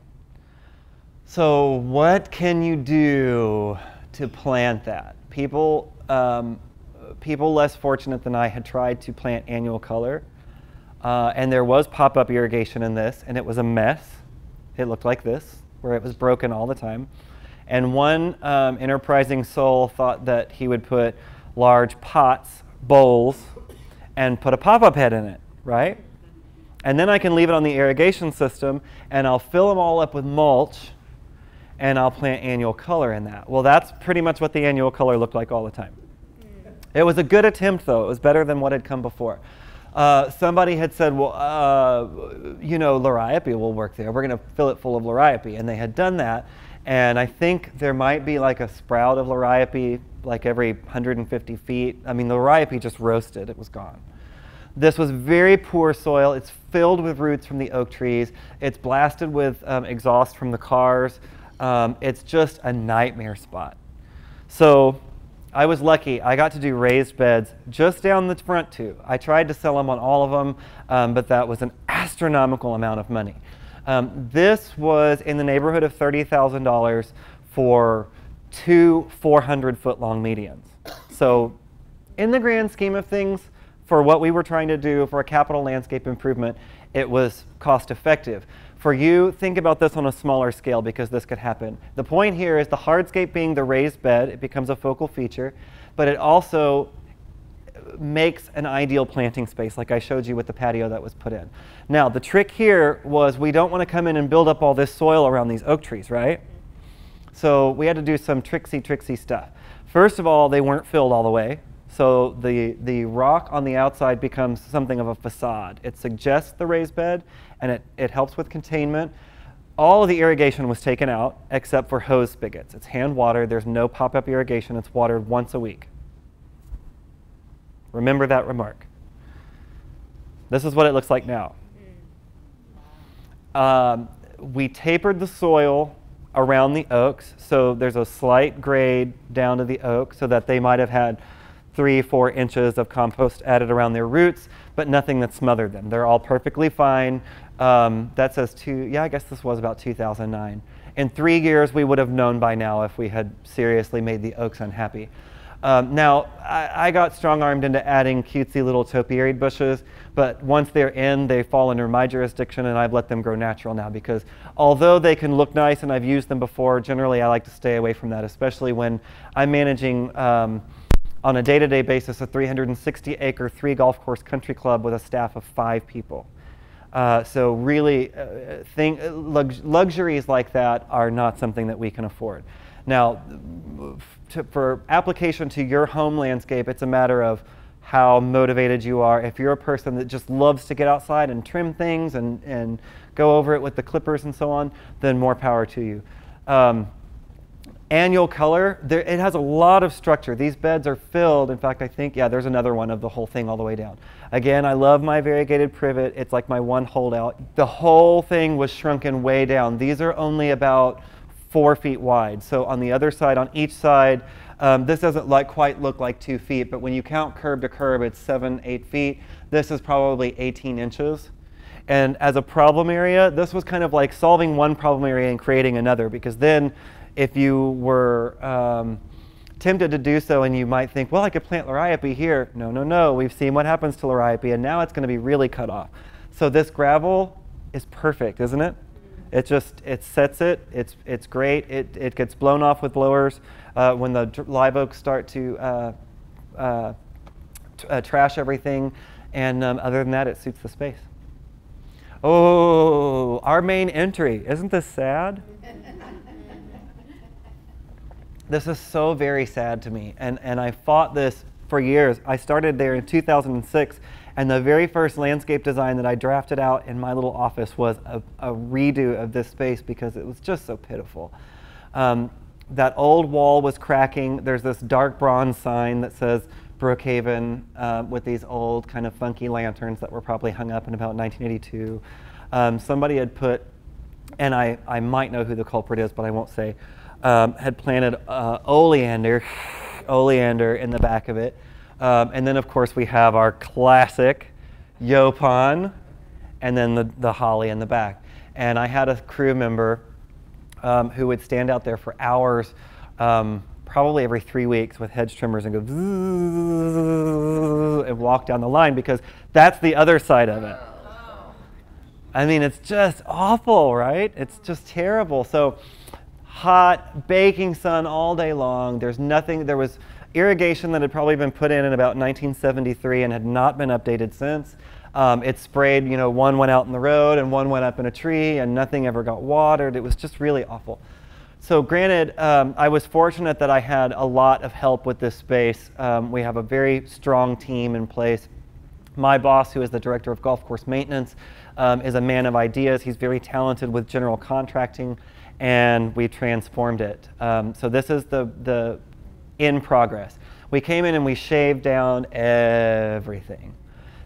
So what can you do to plant that? People less fortunate than I had tried to plant annual color, and there was pop-up irrigation in this, and it was a mess. It looked like this, where it was broken all the time. And one enterprising soul thought that he would put large pots, bowls, and put a pop-up head in it, right? And then I can leave it on the irrigation system, and I'll fill them all up with mulch, and I'll plant annual color in that. Well, that's pretty much what the annual color looked like all the time. It was a good attempt, though. It was better than what had come before. Somebody had said, well, you know, liriope will work there. We're going to fill it full of liriope, and they had done that. And I think there might be like a sprout of liriope like every 150 feet. I mean, the liriope just roasted. It was gone. This was very poor soil. It's filled with roots from the oak trees. It's blasted with exhaust from the cars. It's just a nightmare spot. So I was lucky. I got to do raised beds just down the front two. I tried to sell them on all of them, but that was an astronomical amount of money. This was in the neighborhood of $30,000 for two 400-foot long medians. So in the grand scheme of things, for what we were trying to do for a capital landscape improvement, it was cost effective. For you, think about this on a smaller scale because this could happen. The point here is the hardscape being the raised bed, it becomes a focal feature, but it also makes an ideal planting space like I showed you with the patio that was put in. Now the trick here was we don't want to come in and build up all this soil around these oak trees, right? So we had to do some tricksy stuff. First of all, they weren't filled all the way. So the rock on the outside becomes something of a facade. It suggests the raised bed and it helps with containment. All of the irrigation was taken out except for hose spigots. It's hand watered. There's no pop-up irrigation. It's watered once a week. Remember that remark. This is what it looks like now. We tapered the soil around the oaks, so there's a slight grade down to the oak so that they might have had 3-4 inches of compost added around their roots, but nothing that smothered them. They're all perfectly fine. That says yeah, I guess this was about 2009. In 3 years, we would have known by now if we had seriously made the oaks unhappy. Now, I got strong-armed into adding cutesy little topiary bushes, but once they're in, they fall under my jurisdiction, and I've let them grow natural now because although they can look nice and I've used them before, generally I like to stay away from that, especially when I'm managing on a day-to-day basis a 360-acre, 3-golf-course country club with a staff of 5 people. So really, luxuries like that are not something that we can afford. Now, for application to your home landscape, it's a matter of how motivated you are. If you're a person that just loves to get outside and trim things and go over it with the clippers and so on, then more power to you. Annual color, it has a lot of structure. These beds are filled. In fact, I think, yeah, there's another one of the whole thing all the way down. Again, I love my variegated privet. It's like my one holdout. The whole thing was shrunken way down. These are only about 4 feet wide. So on the other side, on each side, this doesn't quite look like 2 feet, but when you count curb to curb, it's 7-8 feet. This is probably 18 inches. And as a problem area, this was kind of like solving one problem area and creating another, because then if you were tempted to do so, and you might think, well, I could plant liriope here. No, no, no. We've seen what happens to liriope, and now it's going to be really cut off. So this gravel is perfect, isn't it? It just, it sets it. It's great. It gets blown off with blowers. When the live oaks start to trash everything, and other than that, it suits the space. Oh, our main entry. Isn't this sad? This is so very sad to me, and I fought this for years. I started there in 2006, and the very first landscape design that I drafted out in my little office was a redo of this space because it was just so pitiful. That old wall was cracking. There's this dark bronze sign that says Brookhaven with these old kind of funky lanterns that were probably hung up in about 1982. Somebody had put, and I might know who the culprit is, but I won't say, had planted oleander in the back of it. And then, of course, we have our classic yopon, and then the holly in the back. And I had a crew member who would stand out there for hours, probably every 3 weeks, with hedge trimmers and go zzzz, and walk down the line, because that's the other side of it. I mean, it's just awful, right? It's just terrible. So, hot, baking sun all day long. There's nothing. There was irrigation that had probably been put in about 1973 and had not been updated since. It sprayed, you know, one went out in the road and one went up in a tree, and nothing ever got watered. It was just really awful. So granted, I was fortunate that I had a lot of help with this space. We have a very strong team in place. My boss, who is the director of golf course maintenance, is a man of ideas. He's very talented with general contracting, and we transformed it. So this is the in progress. We came in and we shaved down everything.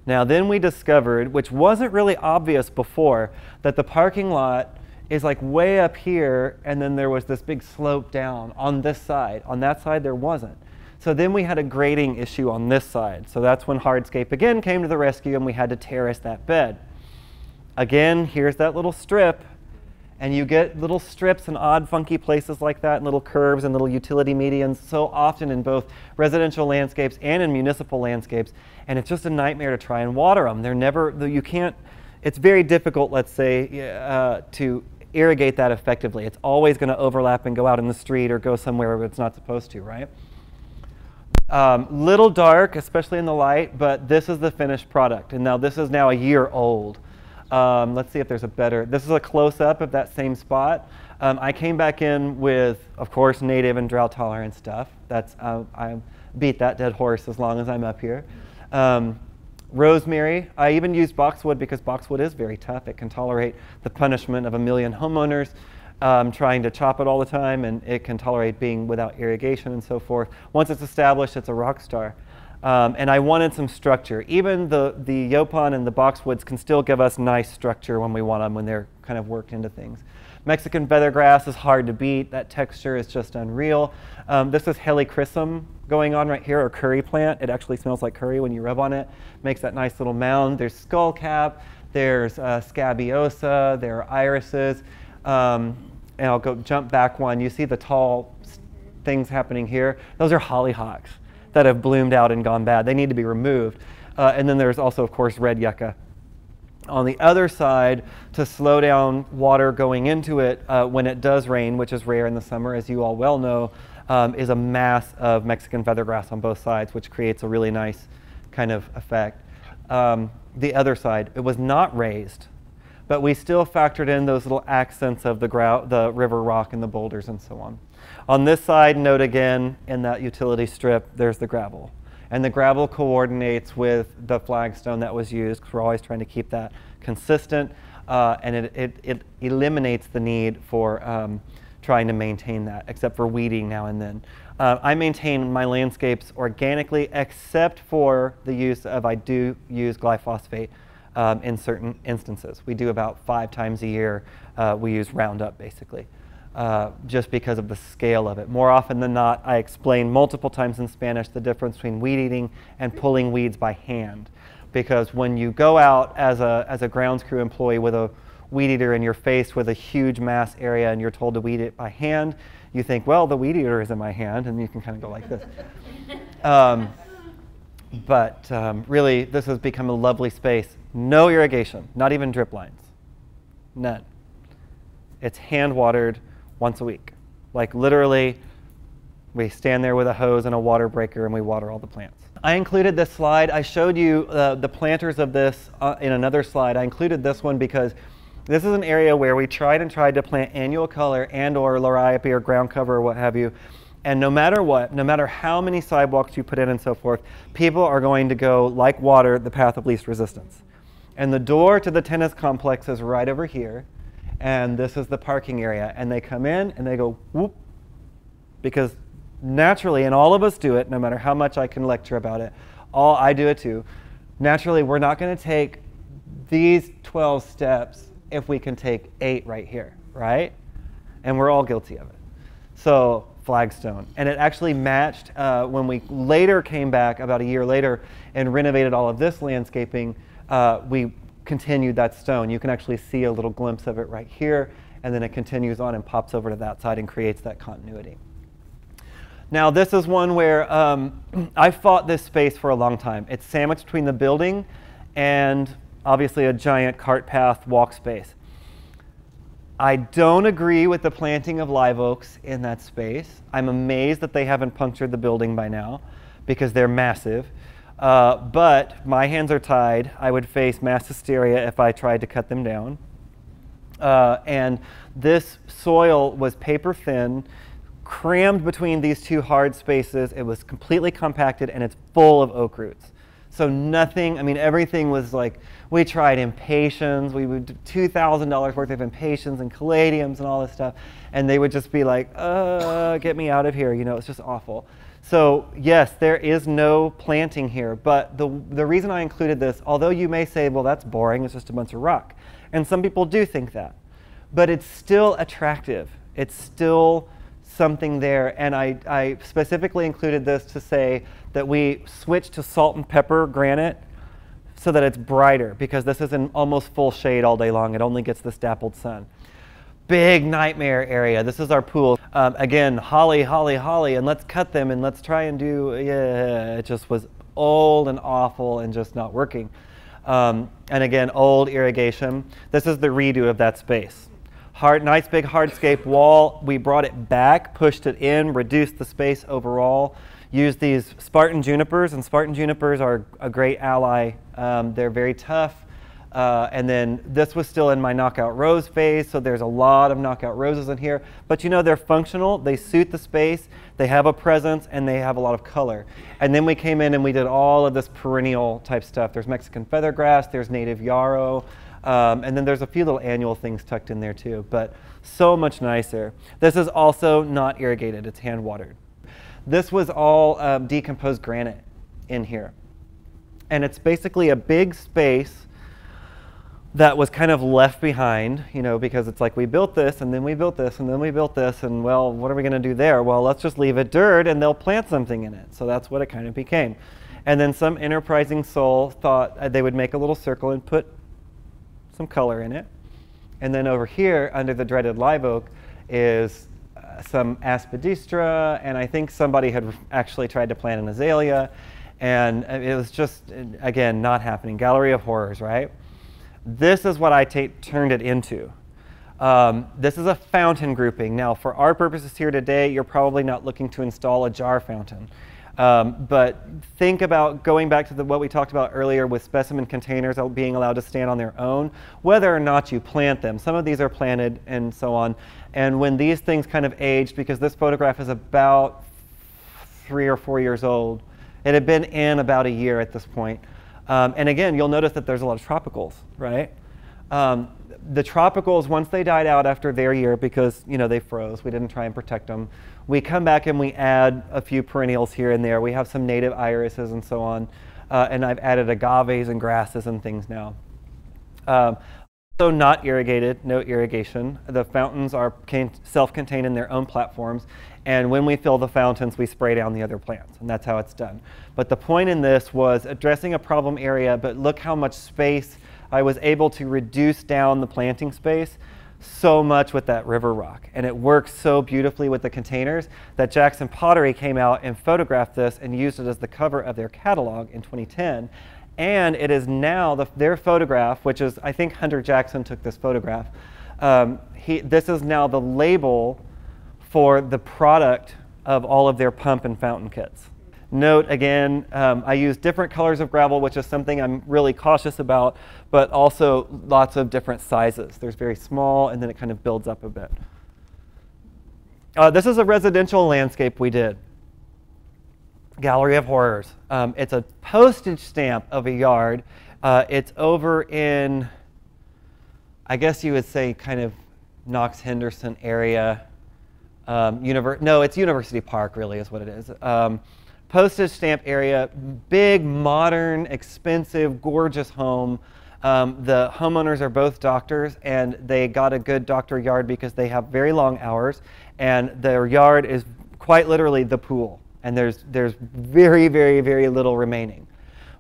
Now then we discovered, which wasn't really obvious before, that the parking lot is like way up here, and then there was this big slope down on this side. On that side there wasn't. So then we had a grading issue on this side. So that's when hardscape again came to the rescue, and we had to terrace that bed. Again, here's that little strip. And you get little strips and odd funky places like that, and little curves and little utility medians so often in both residential landscapes and in municipal landscapes. And it's just a nightmare to try and water them. They're never, you can't, it's very difficult, let's say, to irrigate that effectively. It's always going to overlap and go out in the street or go somewhere where it's not supposed to, right? Little dark, especially in the light, but this is the finished product. And now this is now a year old. Let's see if there's a better. This is a close-up of that same spot. I came back in with, of course, native and drought-tolerant stuff. That's I beat that dead horse as long as I'm up here. Rosemary. I even used boxwood because boxwood is very tough. It can tolerate the punishment of a million homeowners trying to chop it all the time, and it can tolerate being without irrigation and so forth. Once it's established, it's a rock star. And I wanted some structure. Even the yopon and the boxwoods can still give us nice structure when we want them, when they're kind of worked into things. Mexican feathergrass is hard to beat. That texture is just unreal. This is helichrysum going on right here, or curry plant. It actually smells like curry when you rub on it. Makes that nice little mound. There's skullcap. There's scabiosa. There are irises. And I'll go jump back one. You see the tall things happening here. Those are hollyhocks that have bloomed out and gone bad. They need to be removed. And then there's also, of course, red yucca. On the other side, to slow down water going into it when it does rain, which is rare in the summer, as you all well know, is a mass of Mexican feathergrass on both sides, which creates a really nice kind of effect. The other side, it was not raised, but we still factored in those little accents of the river rock and the boulders and so on. On this side, note again, in that utility strip, there's the gravel. And the gravel coordinates with the flagstone that was used, because we're always trying to keep that consistent. And it eliminates the need for trying to maintain that, except for weeding now and then. I maintain my landscapes organically, except for the use of, I do use glyphosate in certain instances. We do about 5 times a year. We use Roundup, basically. Just because of the scale of it. More often than not, I explain multiple times in Spanish the difference between weed eating and pulling weeds by hand. Because when you go out as a grounds crew employee with a weed eater and you're faced with a huge mass area and you're told to weed it by hand, you think, well, the weed eater is in my hand, and you can kind of go like this. Really, this has become a lovely space. No irrigation, not even drip lines, none. It's hand watered once a week. Like literally, we stand there with a hose and a water breaker and we water all the plants. I included this slide. I showed you the planters of this in another slide. I included this one because this is an area where we tried to plant annual color and or liriope or ground cover or what have you. And no matter what, no matter how many sidewalks you put in and so forth, people are going to go, like water, the path of least resistance. And the door to the tennis complex is right over here. And this is the parking area. And they come in and they go, whoop, because naturally, and all of us do it, no matter how much I can lecture about it, I do it too. Naturally, we're not going to take these 12 steps if we can take 8 right here, right? And we're all guilty of it. So flagstone. And it actually matched when we later came back, about a year later, and renovated all of this landscaping, we continued that stone. You can actually see a little glimpse of it right here, and then it continues on and pops over to that side and creates that continuity. Now this is one where I fought this space for a long time. It's sandwiched between the building and obviously a giant cart path walk space. I don't agree with the planting of live oaks in that space. I'm amazed that they haven't punctured the building by now because they're massive. But my hands are tied. I would face mass hysteria if I tried to cut them down. And this soil was paper thin, crammed between these two hard spaces. It was completely compacted and it's full of oak roots. So nothing, I mean, everything was like, we tried impatiens. We would do $2,000 worth of impatiens and caladiums and all this stuff. And they would just be like, get me out of here. You know, it's just awful. So yes, there is no planting here, but the reason I included this, although you may say, well, that's boring, it's just a bunch of rock. And some people do think that, but it's still attractive. It's still something there. And I specifically included this to say that we switch to salt and pepper granite so that it's brighter because this is in almost full shade all day long. It only gets this dappled sun. Big nightmare area. This is our pool. Again, holly, holly, holly, and let's cut them and let's try and do, yeah, it just was old and awful and just not working. And again, old irrigation. This is the redo of that space. Nice big hardscape wall. We brought it back, pushed it in, reduced the space overall, used these Spartan junipers, and Spartan junipers are a great ally. They're very tough. And then this was still in my knockout rose phase, so there's a lot of knockout roses in here. But you know, they're functional, they suit the space, they have a presence, and they have a lot of color. And then we came in and we did all of this perennial type stuff. There's Mexican feathergrass, there's native yarrow, and then there's a few little annual things tucked in there too, but so much nicer. This is also not irrigated, it's hand watered. This was all decomposed granite in here. And it's basically a big space that was kind of left behind, you know, because it's like we built this and then we built this and then we built this and well, what are we gonna do there? Well, let's just leave it dirt and they'll plant something in it. So that's what it kind of became. And then some enterprising soul thought they would make a little circle and put some color in it. And then over here under the dreaded live oak is some aspidistra, and I think somebody had actually tried to plant an azalea, and it was just, again, not happening. Gallery of horrors, right? This is what I turned it into. This is a fountain grouping. Now, for our purposes here today, you're probably not looking to install a jar fountain. But think about going back to what we talked about earlier with specimen containers being allowed to stand on their own, whether or not you plant them. Some of these are planted and so on. And when these things kind of aged, because this photograph is about 3 or 4 years old, it had been in about a year at this point. And again, you'll notice that there's a lot of tropicals, right? The tropicals, once they died out after their year because, you know, they froze, we didn't try and protect them, we come back and we add a few perennials here and there. We have some native irises and so on. And I've added agaves and grasses and things now. So not irrigated, no irrigation. The fountains are self-contained in their own platforms. And when we fill the fountains, we spray down the other plants. And that's how it's done. But the point in this was addressing a problem area, but look how much space I was able to reduce down the planting space so much with that river rock, and it works so beautifully with the containers that Jackson Pottery came out and photographed this and used it as the cover of their catalog in 2010. And it is now their photograph, which is, I think Hunter Jackson took this photograph. This is now the label for the product of all of their pump and fountain kits. Note again, I use different colors of gravel, which is something I'm really cautious about, but also lots of different sizes. There's very small, and then it kind of builds up a bit. This is a residential landscape we did. Gallery of Horrors. It's a postage stamp of a yard. It's over in, I guess you would say, kind of Knox-Henderson area. No, it's University Park, really, is what it is. Postage stamp area, big, modern, expensive, gorgeous home. The homeowners are both doctors, and they got a good doctor yard because they have very long hours, and their yard is quite literally the pool, and there's very, very, very little remaining.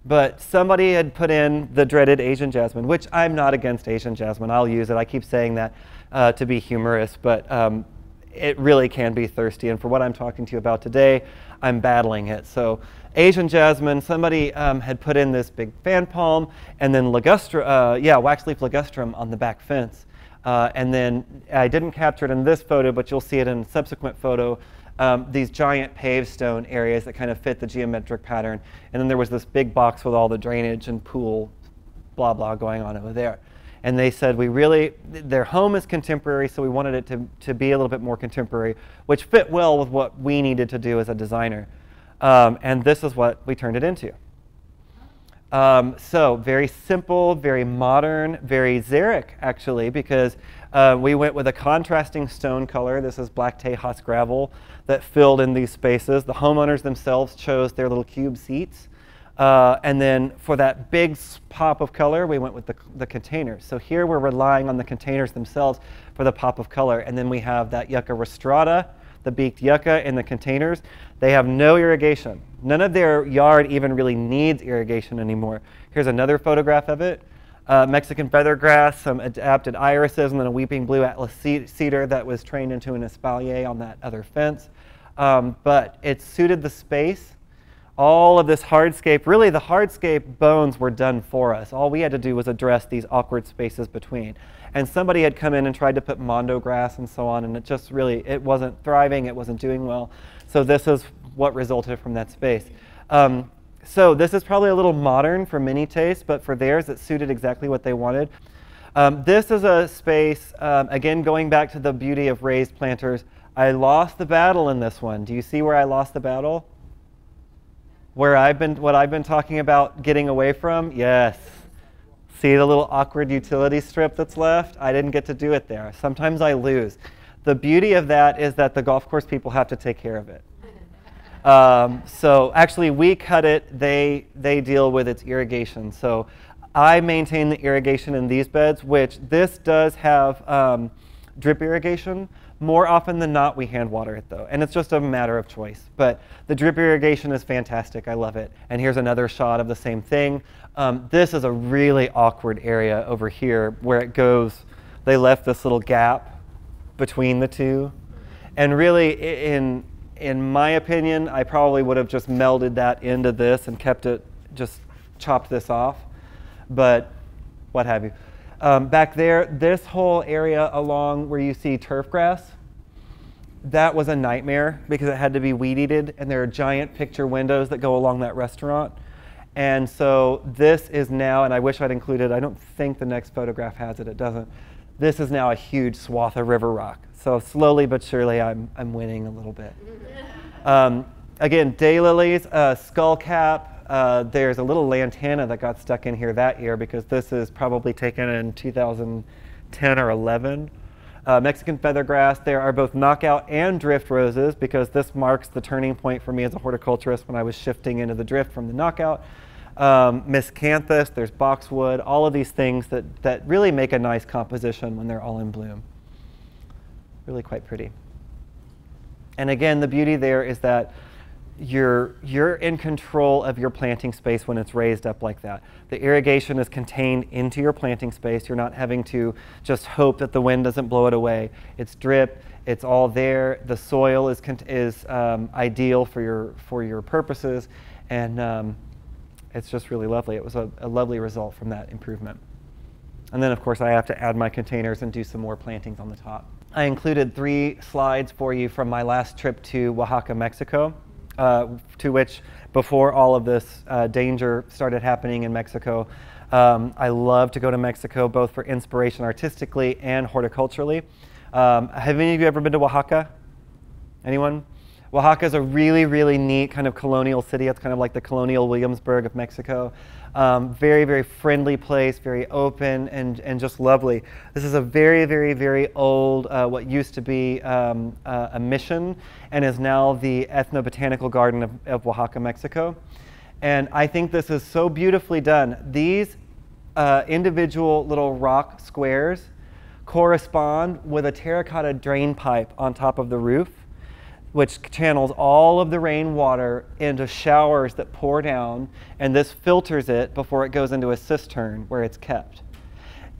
But somebody had put in the dreaded Asian jasmine, which I'm not against Asian jasmine. I'll use it. I keep saying that to be humorous, but it really can be thirsty, and for what I'm talking to you about today, I'm battling it. So Asian jasmine, somebody had put in this big fan palm, and then ligustra, waxleaf ligustrum on the back fence. And then I didn't capture it in this photo, but you'll see it in a subsequent photo, these giant paved stone areas that kind of fit the geometric pattern. And then there was this big box with all the drainage and pool, blah, blah, going on over there. And they said, we really, their home is contemporary, so we wanted it to be a little bit more contemporary, which fit well with what we needed to do as a designer. And this is what we turned it into. So very simple, very modern, very xeric, actually, because we went with a contrasting stone color. This is black Tejas gravel that filled in these spaces. The homeowners themselves chose their little cube seats. And then for that big pop of color, we went with the containers. So here we're relying on the containers themselves for the pop of color. And then we have that yucca rostrata, the beaked yucca in the containers. They have no irrigation. None of their yard even really needs irrigation anymore. Here's another photograph of it. Mexican feathergrass, some adapted irises, and then a weeping blue Atlas cedar that was trained into an espalier on that other fence. But it suited the space. All of this hardscape, really the hardscape bones were done for us. All we had to do was address these awkward spaces between. And somebody had come in and tried to put mondo grass and so on, and it just really, it wasn't thriving, it wasn't doing well. So this is what resulted from that space. So this is probably a little modern for many tastes, but for theirs it suited exactly what they wanted. This is a space, again, going back to the beauty of raised planters. I lost the battle in this one. Do you see where I lost the battle? Where what I've been talking about getting away from? Yes. See the little awkward utility strip that's left? I didn't get to do it there. Sometimes I lose. The beauty of that is that the golf course people have to take care of it. So actually we cut it, they deal with its irrigation. So I maintain the irrigation in these beds, which this does have drip irrigation. More often than not, we hand water it, though, and it's just a matter of choice. But the drip irrigation is fantastic. I love it. And here's another shot of the same thing. This is a really awkward area over here where it goes. They left this little gap between the two. And really, in my opinion, I probably would have just melded that into this and kept it, just chopped this off. But what have you. Back there, this whole area along where you see turf grass, that was a nightmare because it had to be weed-eated, and there are giant picture windows that go along that restaurant. And so this is now, and I wish I'd included, I don't think the next photograph has it, it doesn't. This is now a huge swath of river rock. So slowly but surely I'm winning a little bit. Again, daylilies, skullcap. There's a little lantana that got stuck in here that year because this is probably taken in 2010 or 11. Mexican feathergrass. There are both knockout and drift roses because this marks the turning point for me as a horticulturist when I was shifting into the drift from the knockout. Miscanthus, there's boxwood, all of these things that really make a nice composition when they're all in bloom. Really quite pretty. And again, the beauty there is that you're in control of your planting space when it's raised up like that. The irrigation is contained into your planting space. You're not having to just hope that the wind doesn't blow it away. It's drip. It's all there. The soil is ideal for your purposes, and it's just really lovely. It was a lovely result from that improvement. And then, of course, I have to add my containers and do some more plantings on the top. I included 3 slides for you from my last trip to Oaxaca, Mexico. To which, before all of this danger started happening in Mexico, I love to go to Mexico both for inspiration artistically and horticulturally. Have any of you ever been to Oaxaca? Anyone? Oaxaca is a really, really neat kind of colonial city. It's kind of like the colonial Williamsburg of Mexico. Very, very friendly place, very open, and just lovely. This is a very, very, very old, what used to be a mission, and is now the ethnobotanical garden of Oaxaca, Mexico. And I think this is so beautifully done. These individual little rock squares correspond with a terracotta drain pipe on top of the roof, which channels all of the rainwater into showers that pour down, and this filters it before it goes into a cistern where it's kept.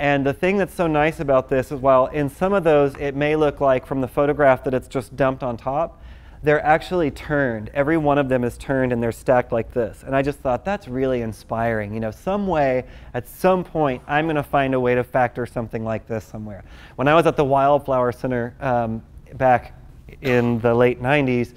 And the thing that's so nice about this is, while in some of those it may look like from the photograph that it's just dumped on top, they're actually turned. Every one of them is turned, and they're stacked like this. And I just thought, that's really inspiring. You know, some way, at some point, I'm gonna find a way to factor something like this somewhere. When I was at the Wildflower Center back in the late 90s,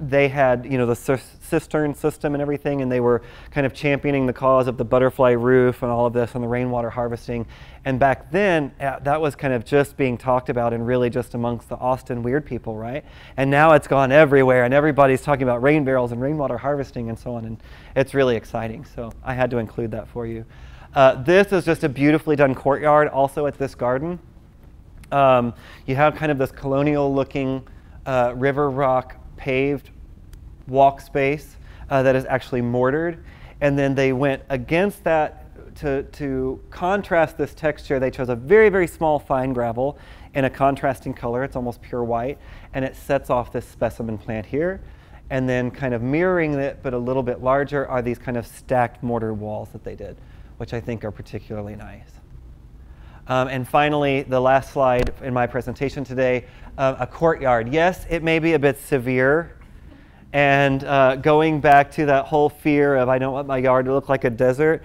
they had, you know, the cistern system and everything, and they were kind of championing the cause of the butterfly roof and all of this and the rainwater harvesting. And back then, that was kind of just being talked about and really just amongst the Austin weird people, right? And now it's gone everywhere, and everybody's talking about rain barrels and rainwater harvesting and so on, and it's really exciting. So I had to include that for you. This is just a beautifully done courtyard also at this garden. You have kind of this colonial looking river rock paved walk space that is actually mortared, and then they went against that to contrast this texture. They chose a very, very small fine gravel in a contrasting color. It's almost pure white, and it sets off this specimen plant here. And then kind of mirroring it but a little bit larger are these kind of stacked mortar walls that they did, which I think are particularly nice. And finally, the last slide in my presentation today, a courtyard. Yes, it may be a bit severe. And going back to that whole fear of, I don't want my yard to look like a desert,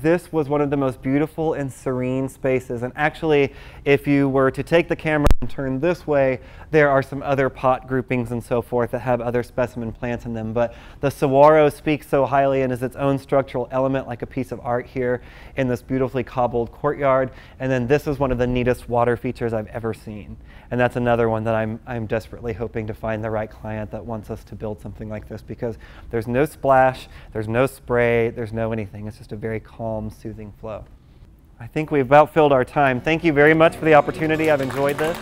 this was one of the most beautiful and serene spaces. And actually, if you were to take the camera and turn this way, there are some other pot groupings and so forth that have other specimen plants in them. But the saguaro speaks so highly and is its own structural element, like a piece of art here in this beautifully cobbled courtyard. And then this is one of the neatest water features I've ever seen. And that's another one that I'm desperately hoping to find the right client that wants us to build something like this, because there's no splash, there's no spray, there's no anything. It's just a very calm, soothing flow. I think we've about filled our time. Thank you very much for the opportunity. I've enjoyed this.